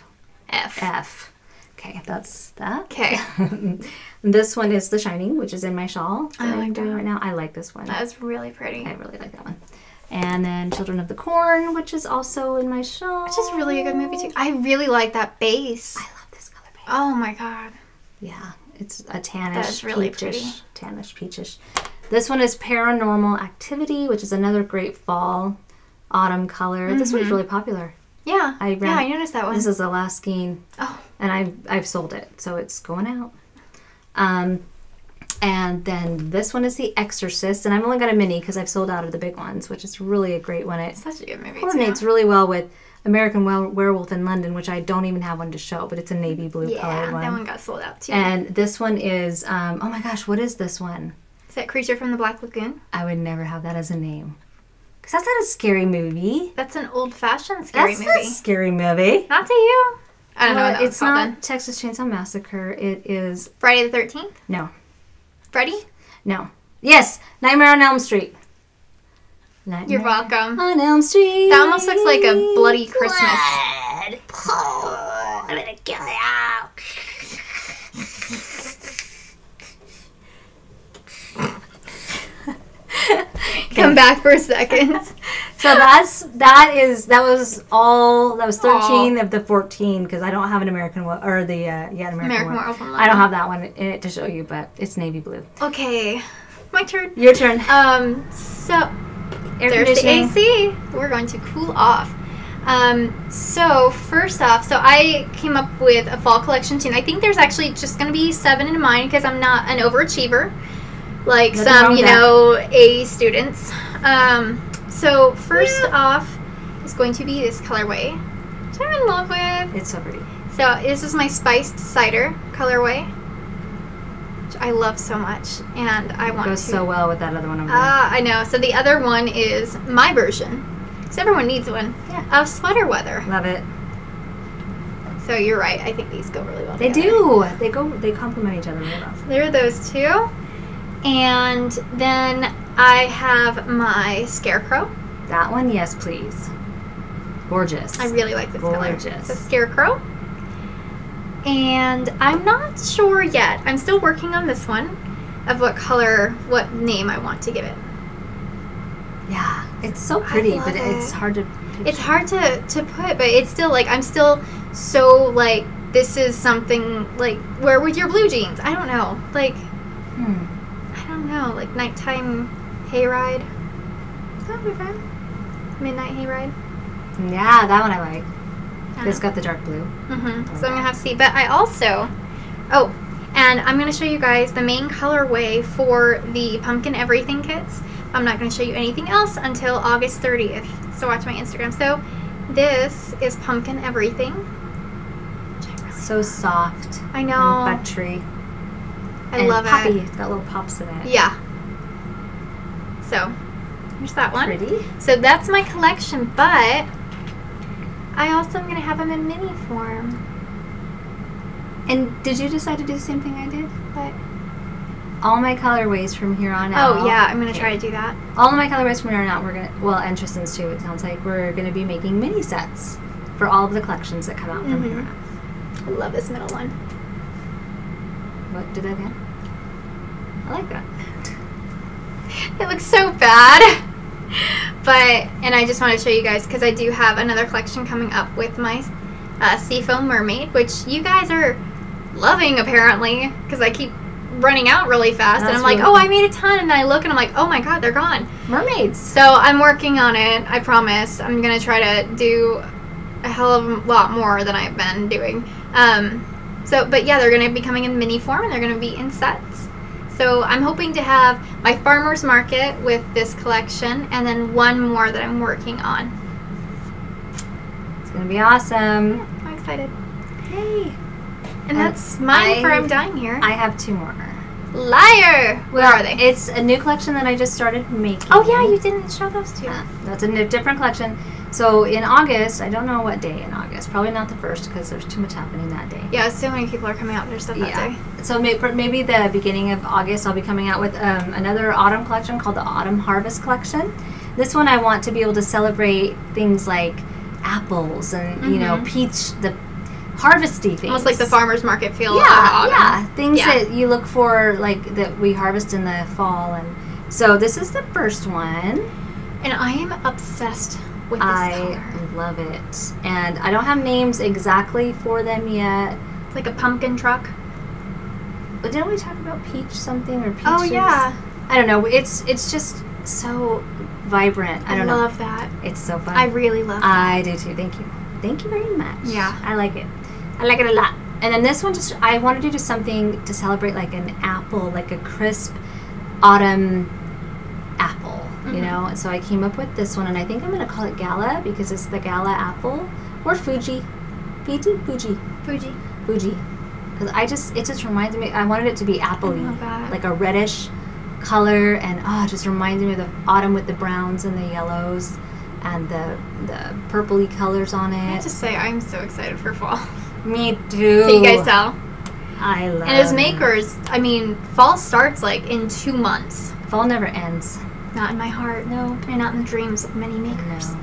F. Okay, that's that. Okay. This one is The Shining, which is in my shawl. I like that right now. I like this one. That was really pretty. I really like that one. And then Children of the Corn, which is also in my shawl. Which is really a good movie, too. I really like that base. I love this color base. Oh, my God. Yeah. It's a tannish, that's really peachish. Pretty. Tannish, peachish. This one is Paranormal Activity, which is another great fall, autumn color. This one's really popular. Yeah. I noticed that one. This is the last skein. Oh. and I've sold it, so it's going out. And then this one is The Exorcist, and I've only got a mini because I've sold out of the big ones, which is really a great one. It's such a good movie. Coordinates really well with American Werewolf in London, which I don't even have one to show, but it's a navy blue colored one. Yeah, that one got sold out too. And this one is, oh my gosh, what is this one? Is that Creature from the Black Lagoon? I would never have that as a name. Because that's not a scary movie. That's an old-fashioned scary movie. That's a scary movie. Not to you. I don't know what that was called then. It's not Texas Chainsaw Massacre. It is... Friday the 13th? No. Freddy? No. Yes, Nightmare on Elm Street. Nightmare You're welcome. On Elm Street. That almost looks like a bloody Christmas. Blood. Oh, I'm gonna kill you. Come back for a second. So that was 13 of the 14 because I don't have an American or the American Werewolf. I don't have that one in it to show you, but it's navy blue. Okay, my turn. Your turn. So there's the AC. We're going to cool off. So first off, so I came up with a fall collection too. And I think there's actually just going to be 7 in mine because I'm not an overachiever like some A students. So first off is going to be this colorway, which I'm in love with. It's so pretty. So this is my Spiced Cider colorway, which I love so much, and I want to. It goes so well with that other one over there. I know. So the other one is my version, because everyone needs one, of Sweater Weather. Love it. So you're right. I think these go really well together. They do. They complement each other really well. So there are those two. And then I have my Scarecrow. That one, yes, please. Gorgeous. I really like this color. It's a Scarecrow. And I'm not sure yet. I'm still working on this one of what color, what name I want to give it. Yeah. It's so pretty, but it's hard to picture. It's hard to put, but it's still like, I'm still so like, this is something like, wear with your blue jeans. I don't know. Like, like nighttime hayride. That would be fun. Midnight hayride. Yeah, that one I like. It's got the dark blue. Mm-hmm. So I'm gonna have to see. But I also, and I'm gonna show you guys the main colorway for the Pumpkin Everything kits. I'm not gonna show you anything else until August 30th. So watch my Instagram. So this is Pumpkin Everything. So soft. I know. And buttery. I love it. It's got little pops in it. Yeah. So, here's that one. Pretty. So that's my collection, but I also am going to have them in mini form. And did you decide to do the same thing I did? What? All my colorways from here on out. Oh, yeah. I'm going to try to do that. All of my colorways from here on out, we're going to, and Tristan's too, it sounds like, we're going to be making mini sets for all of the collections that come out from here on out. I love this middle one. What? Did that again? I like that. It looks so bad. And I just want to show you guys because I do have another collection coming up with my Seafoam Mermaid, which you guys are loving apparently because I keep running out really fast. That's and I'm like, really I made a ton. And then I look and I'm like, oh my God, they're gone. Mermaids. So I'm working on it. I promise. I'm going to try to do a hell of a lot more than I've been doing. So, but yeah, they're going to be coming in mini form and they're going to be in sets. So I'm hoping to have my farmer's market with this collection and then one more that I'm working on. It's going to be awesome. Yeah, I'm excited. Yay. And that's mine for I'm Dying Here. I have 2 more. Liar! Where are they? It's a new collection that I just started making. Oh yeah, you didn't show those 2. That's a different collection. So in August, I don't know what day in August. Probably not the 1st because there's too much happening that day. Yeah, so many people are coming out with their stuff that day. So maybe the beginning of August I'll be coming out with another autumn collection called the Autumn Harvest Collection. This one I want to be able to celebrate things like apples and, you know, harvesty things. Almost like the farmer's market feel. Yeah, yeah. Things that you look for, like, that we harvest in the fall. And so this is the first one. And I am obsessed with this color. I love it. And I don't have names exactly for them yet. It's like a pumpkin truck. But didn't we talk about peach something or peaches? Oh, yeah. I don't know. It's just so vibrant. I don't know. I love that. It's so fun. I really love it. I do, too. Thank you. Thank you very much. Yeah. I like it. I like it a lot. And then this one, just I wanted to do something to celebrate like an apple, like a crisp autumn apple, you know? And so I came up with this one, and I think I'm going to call it Gala because it's the Gala apple, or Fuji. Fuji. Because it just reminds me, I wanted it to be appley, like a reddish color, and oh, it just reminds me of the autumn with the browns and the yellows and the purpley colors on it. I have to say, I'm so excited for fall. Me too. Can you guys tell? I love it. And as makers, I mean, fall starts like in 2 months. Fall never ends. Not in my heart, no. And not in the dreams of many makers. No.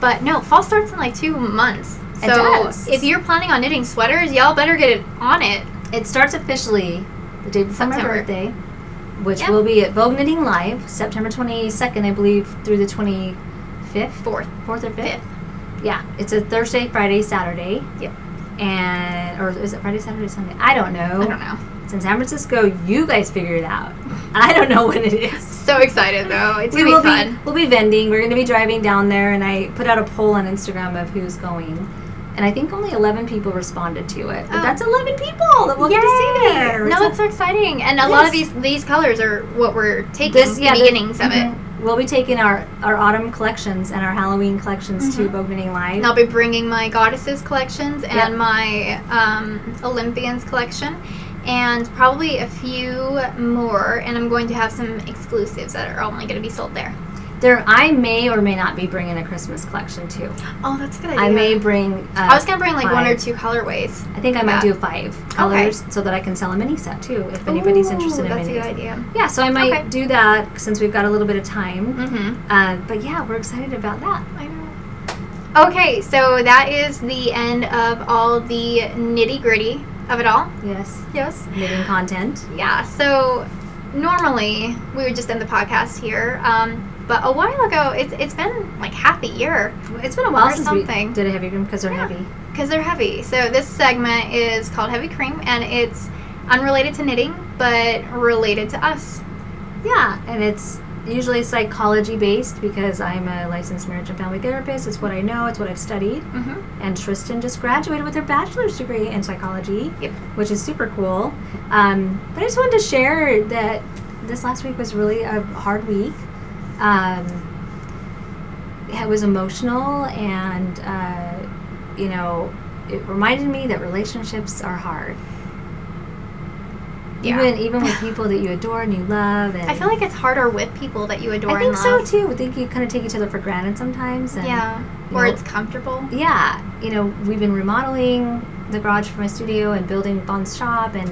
But no, fall starts in like 2 months. So it does. If you're planning on knitting sweaters, y'all better get it on it. It starts officially the day before my birthday, which will be at Vogue Knitting Live, September 22nd, I believe, through the 25th? 4th or 5th? Yeah. It's a Thursday, Friday, Saturday. Yep. And, or is it Friday, Saturday, Sunday? I don't know. I don't know. It's in San Francisco. You guys figure it out. I don't know when it is. So excited though. It's going to be fun. We'll be vending. We're going to be driving down there, and I put out a poll on Instagram of who's going. And I think only 11 people responded to it. But that's 11 people that we'll get to see there. No, it's so exciting. And a lot of these colors are what we're taking, the beginnings of it. We'll be taking our autumn collections and our Halloween collections to Vogue Knitting Live. And I'll be bringing my Goddesses collections and my Olympians collection and probably a few more. And I'm going to have some exclusives that are only going to be sold there. I may or may not be bringing a Christmas collection too. Oh, that's a good idea. I may bring I was going to bring like 1 or 2 colorways. I think I might do 5 colors so that I can sell a mini set too if anybody's interested in a mini set. That's a good idea. Yeah, so I might do that since we've got a little bit of time. But yeah, we're excited about that. I know. Okay, so that is the end of all the nitty-gritty of it all. Yes. Yes. Knitting content. Yeah, so normally we would just end the podcast here. But a while ago, it's been like half a year. It's been a while since we did a heavy cream because they're heavy. Because they're heavy. So this segment is called Heavy Cream, and it's unrelated to knitting, but related to us. Yeah, and it's usually psychology-based because I'm a licensed marriage and family therapist. It's what I know. It's what I've studied. And Tristan just graduated with her bachelor's degree in psychology, which is super cool. But I just wanted to share that this last week was really a hard week. It was emotional, and you know, it reminded me that relationships are hard. Even with people that you adore and you love, and I feel like it's harder with people that you adore. I think so too. I think you kind of take each other for granted sometimes. And, or it's comfortable. Yeah, you know, we've been remodeling the garage for my studio and building Bond's shop, and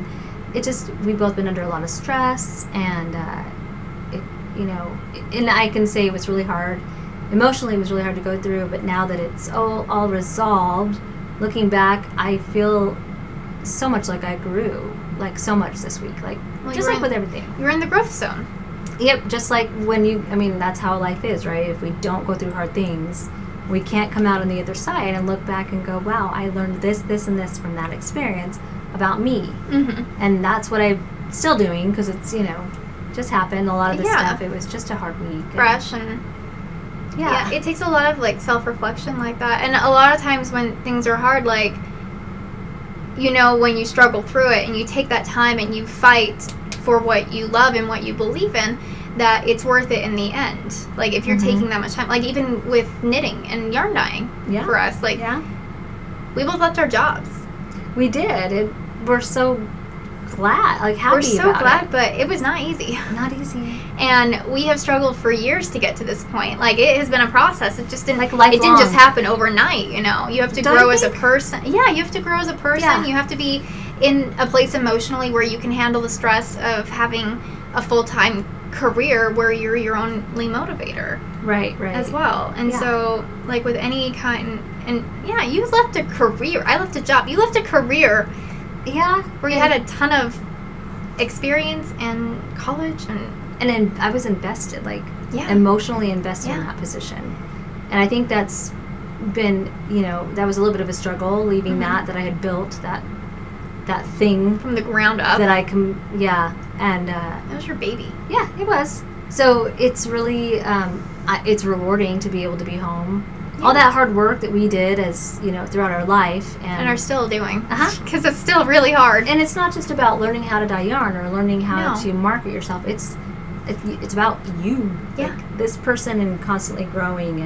we've both been under a lot of stress and. You know, and I can say it was really hard. Emotionally, it was really hard to go through, but now that it's all resolved, looking back, I feel so much like I grew, like so much this week, like just like with everything. You're in the growth zone. Yep, just like when I mean, that's how life is, right? If we don't go through hard things, we can't come out on the other side and look back and go, wow, I learned this, this, and this from that experience about me. And that's what I'm still doing because it's, you know, just happened a lot of this stuff. It was just a hard week, fresh, and yeah, it takes a lot of like self-reflection like that. And a lot of times when things are hard, like, you know, when you struggle through it and you take that time and you fight for what you love and what you believe in, that it's worth it in the end. Like if you're taking that much time, like even with knitting and yarn dyeing for us, like we both left our jobs. We did. We're so glad, like happy. We're so glad, but it was not easy. Not easy. And we have struggled for years to get to this point. Like it has been a process. It just didn't like lifelong. It didn't just happen overnight. You know, you have to grow as a person. Yeah, you have to grow as a person. Yeah. You have to be in a place emotionally where you can handle the stress of having a full-time career where you're your only motivator. Right. Right. As well. And so, like with any kind, you left a career. I left a job. You left a career. Yeah, where you had a ton of experience and college, and I was invested, like emotionally invested in that position, and I think that's been, you know, that was a little bit of a struggle leaving that I had built that thing from the ground up that I can and it was your baby. Yeah, it was. So it's really it's rewarding to be able to be home all that hard work that we did as, you know, throughout our life. And are still doing. Because it's still really hard. And it's not just about learning how to dye yarn or learning how to market yourself. It's about you. Yeah. Like, this person and constantly growing.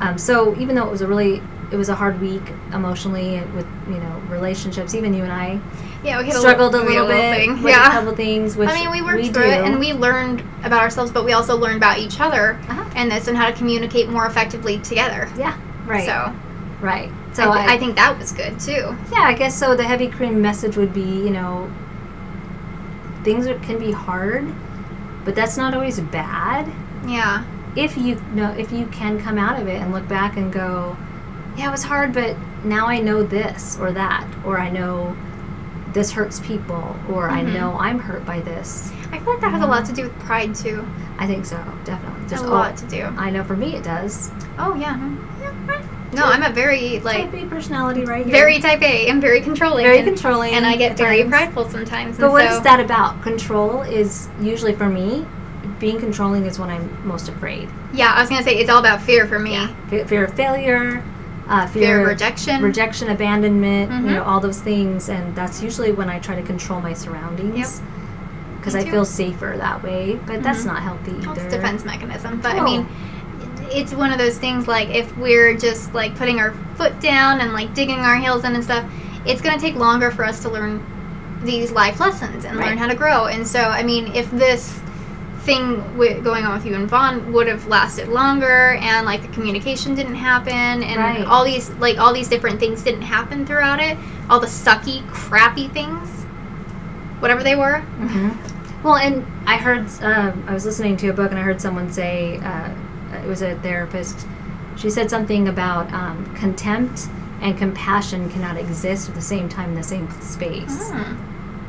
And so even though it was a really, it was a hard week emotionally with, you know, relationships, even you and I. Yeah, we struggled a little bit with a couple things. Which I mean, we worked through it, and we learned about ourselves, but we also learned about each other and this, and how to communicate more effectively together. Yeah, right. So, right. So I think that was good too. Yeah, I guess so. The heavy cream message would be, you know, things can be hard, but that's not always bad. Yeah. If you know, if you can come out of it and look back and go, yeah, it was hard, but now I know this or that, or I know this hurts people, or I know I'm hurt by this. I feel like that has a lot to do with pride, too. I think so, definitely. There's a lot to do. I know for me it does. Oh, yeah. No, I'm a very, like... Type A personality right here. Very type A and very controlling. Very controlling. And I get very prideful sometimes. But what is that about? Control is usually, for me, being controlling is when I'm most afraid. Yeah, I was going to say, it's all about fear for me. Yeah. Fear of failure. Fear of rejection. Rejection, abandonment, you know, all those things. And that's usually when I try to control my surroundings. Because I feel safer that way. But that's not healthy either. Well, it's a defense mechanism. But, I mean, it's one of those things, like, if we're just, like, putting our foot down and, like, digging our heels in and stuff, it's going to take longer for us to learn these life lessons and learn how to grow. And so, I mean, if this thing going on with you and Vaughn would have lasted longer, and like the communication didn't happen, and all these different things didn't happen throughout it, all the sucky, crappy things, whatever they were. Well, and I heard, I was listening to a book, and I heard someone say, it was a therapist, she said something about contempt and compassion cannot exist at the same time in the same space.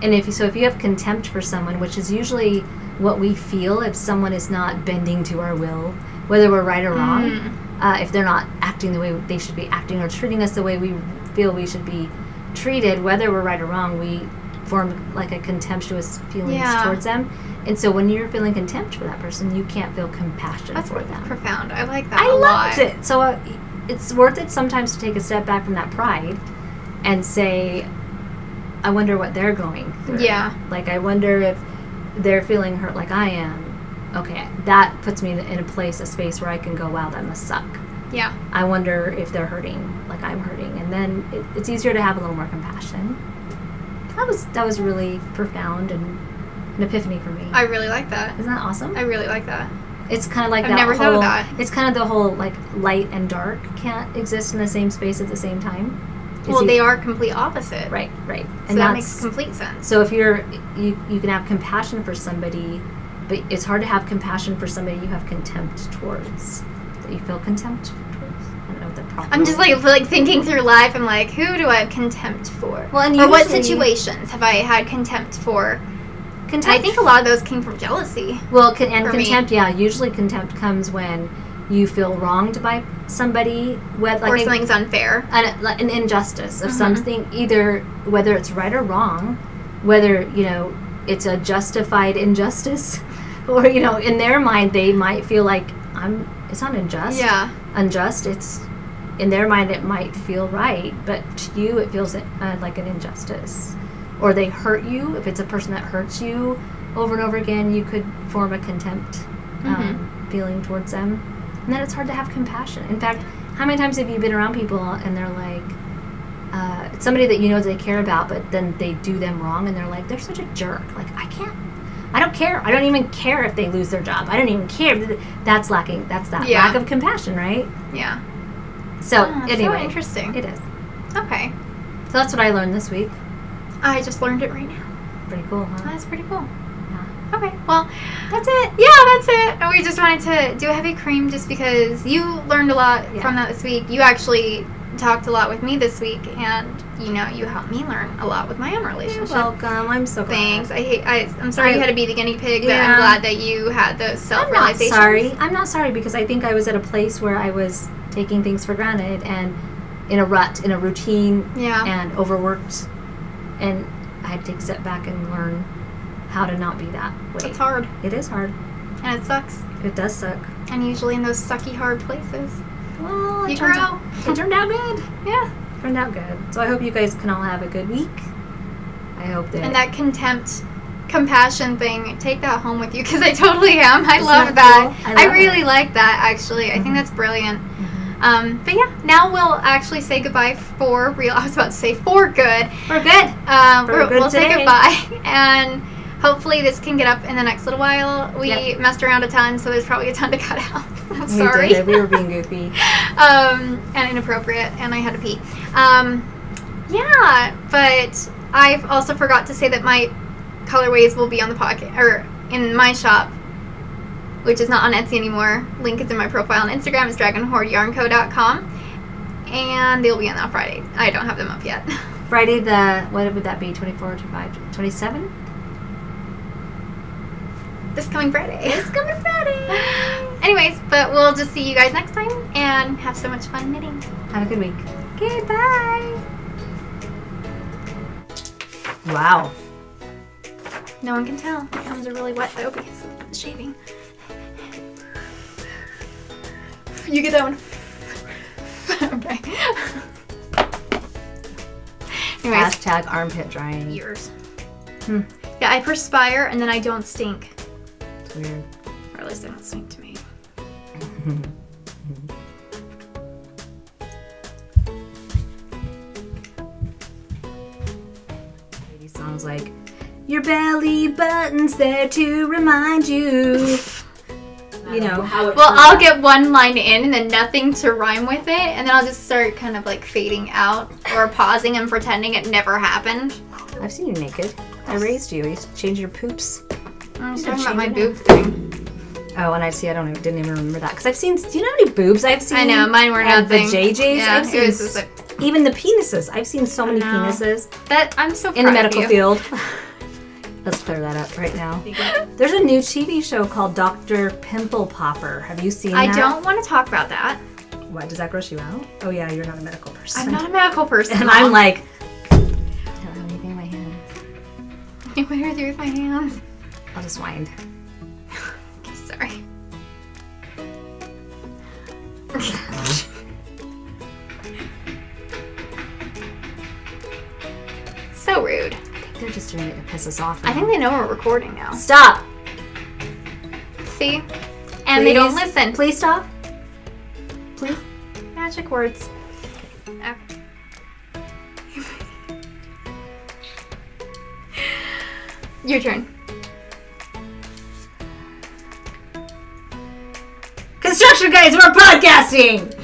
And if you have contempt for someone, which is usually what we feel if someone is not bending to our will, whether we're right or wrong, if they're not acting the way they should be acting or treating us the way we feel we should be treated, whether we're right or wrong, we form like a contemptuous feelings towards them. And so when you're feeling contempt for that person, you can't feel compassion for them. That's profound. I like that a lot. I loved it. So it's worth it sometimes to take a step back from that pride and say, I wonder what they're going through. Yeah. Like, I wonder if they're feeling hurt like I am. Okay, that puts me in a place, a space where I can go, wow, that must suck. Yeah. I wonder if they're hurting like I'm hurting. And then it's easier to have a little more compassion. That was really profound and an epiphany for me. I really like that. Isn't that awesome? I really like that. It's kind of like I've never thought of that. It's kind of the whole, like, light and dark can't exist in the same space at the same time. Well, they are complete opposite. Right, right. And so that makes complete sense. So if you can have compassion for somebody, but it's hard to have compassion for somebody you have contempt towards. That you feel contempt towards. I don't know what the problem is. I'm just like thinking through life. I'm like, who do I have contempt for? Well, and usually, or what situations have I had contempt for? Contempt. I think a lot of those came from jealousy. Well, usually contempt comes when you feel wronged by somebody, with, like, or something's unfair, an injustice of something, either whether it's right or wrong, whether, you know, it's a justified injustice, or, you know, in their mind they might feel like it's not unjust. Yeah, unjust. It's in their mind it might feel right, but to you it feels like an injustice. Or they hurt you. If it's a person that hurts you over and over again, you could form a contempt feeling towards them. And then it's hard to have compassion. In fact, how many times have you been around people and they're like, it's somebody that you know they care about, but then they do them wrong, and they're like, they're such a jerk. Like, I don't care. I don't even care if they lose their job. I don't even care. That's lacking. That's that lack of compassion, right? Yeah. So anyway, so interesting. It is. Okay. So that's what I learned this week. I just learned it right now. Pretty cool, huh? That's pretty cool. Okay, well, that's it. Yeah, that's it. We just wanted to do a heavy cream just because you learned a lot from that this week. You actually talked a lot with me this week, and, you know, you helped me learn a lot with my own relationship. You're welcome. I'm so glad. Thanks. I'm sorry you had to be the guinea pig, but I'm glad that you had those self-realizations. I'm not sorry, because I think I was at a place where I was taking things for granted and in a rut, in a routine, and overworked, and I had to take a step back and learn how to not be that way. It's hard. It is hard. And it sucks. It does suck. And usually in those sucky hard places. Well, it turned out good. Yeah. It turned out good. So I hope you guys can all have a good week. I hope that. And that contempt, compassion thing, take that home with you, because I totally am. I love that. Cool? I really like that, actually. Mm-hmm. I think that's brilliant. Mm-hmm. But yeah, now we'll actually say goodbye for real. I was about to say for good. For good. We'll say goodbye. And hopefully this can get up in the next little while. We messed around a ton, so there's probably a ton to cut out. I'm sorry. We were being goofy. And inappropriate, and I had to pee. Yeah, but I've also forgot to say that my colorways will be on the pocket, or in my shop, which is not on Etsy anymore. Link is in my profile on Instagram. It's dragonhordeyarnco.com, and they'll be on that Friday. I don't have them up yet. Friday the, what would that be, 24, 25, 27? This coming Friday. This coming Friday. Anyways, but we'll just see you guys next time, and have so much fun knitting. Have a good week. Goodbye. Wow. No one can tell. My arms are really wet though because of the shaving. You get that one. Okay. Anyways. Hashtag armpit drying. Yours. Hmm. Yeah, I perspire and then I don't stink. It's weird. Or at least they don't stink to me. Lady songs like, your belly button's there to remind you. You know how it I'll get one line in and then nothing to rhyme with it, and then I'll just start kind of like fading out or pausing and pretending it never happened. I've seen you naked. I raised you. You used to change your poops. I was talking about my boob thing. Oh, and I see. I don't even, didn't even remember that because I've seen. Do you know how many boobs I've seen? I know mine were nothing. The JJs. Yeah, I've seen. It was just like, even the penises. I've seen so many penises. That I'm so proud in the medical field. Let's clear that up right now. There's a new TV show called Dr. Pimple Popper. Have you seen that? I don't want to talk about that. What? Does that gross you out? Oh, yeah, you're not a medical person. I'm not a medical person. And I'm like, I don't have anything in my hands. Where are they with my hands? I'll just wind. Okay, sorry. So rude. They're just doing it to piss us off now. I think they know we're recording now. Stop. See? And they don't listen. Please stop. Please. Magic words. Okay. Your turn. Construction guys, we're podcasting!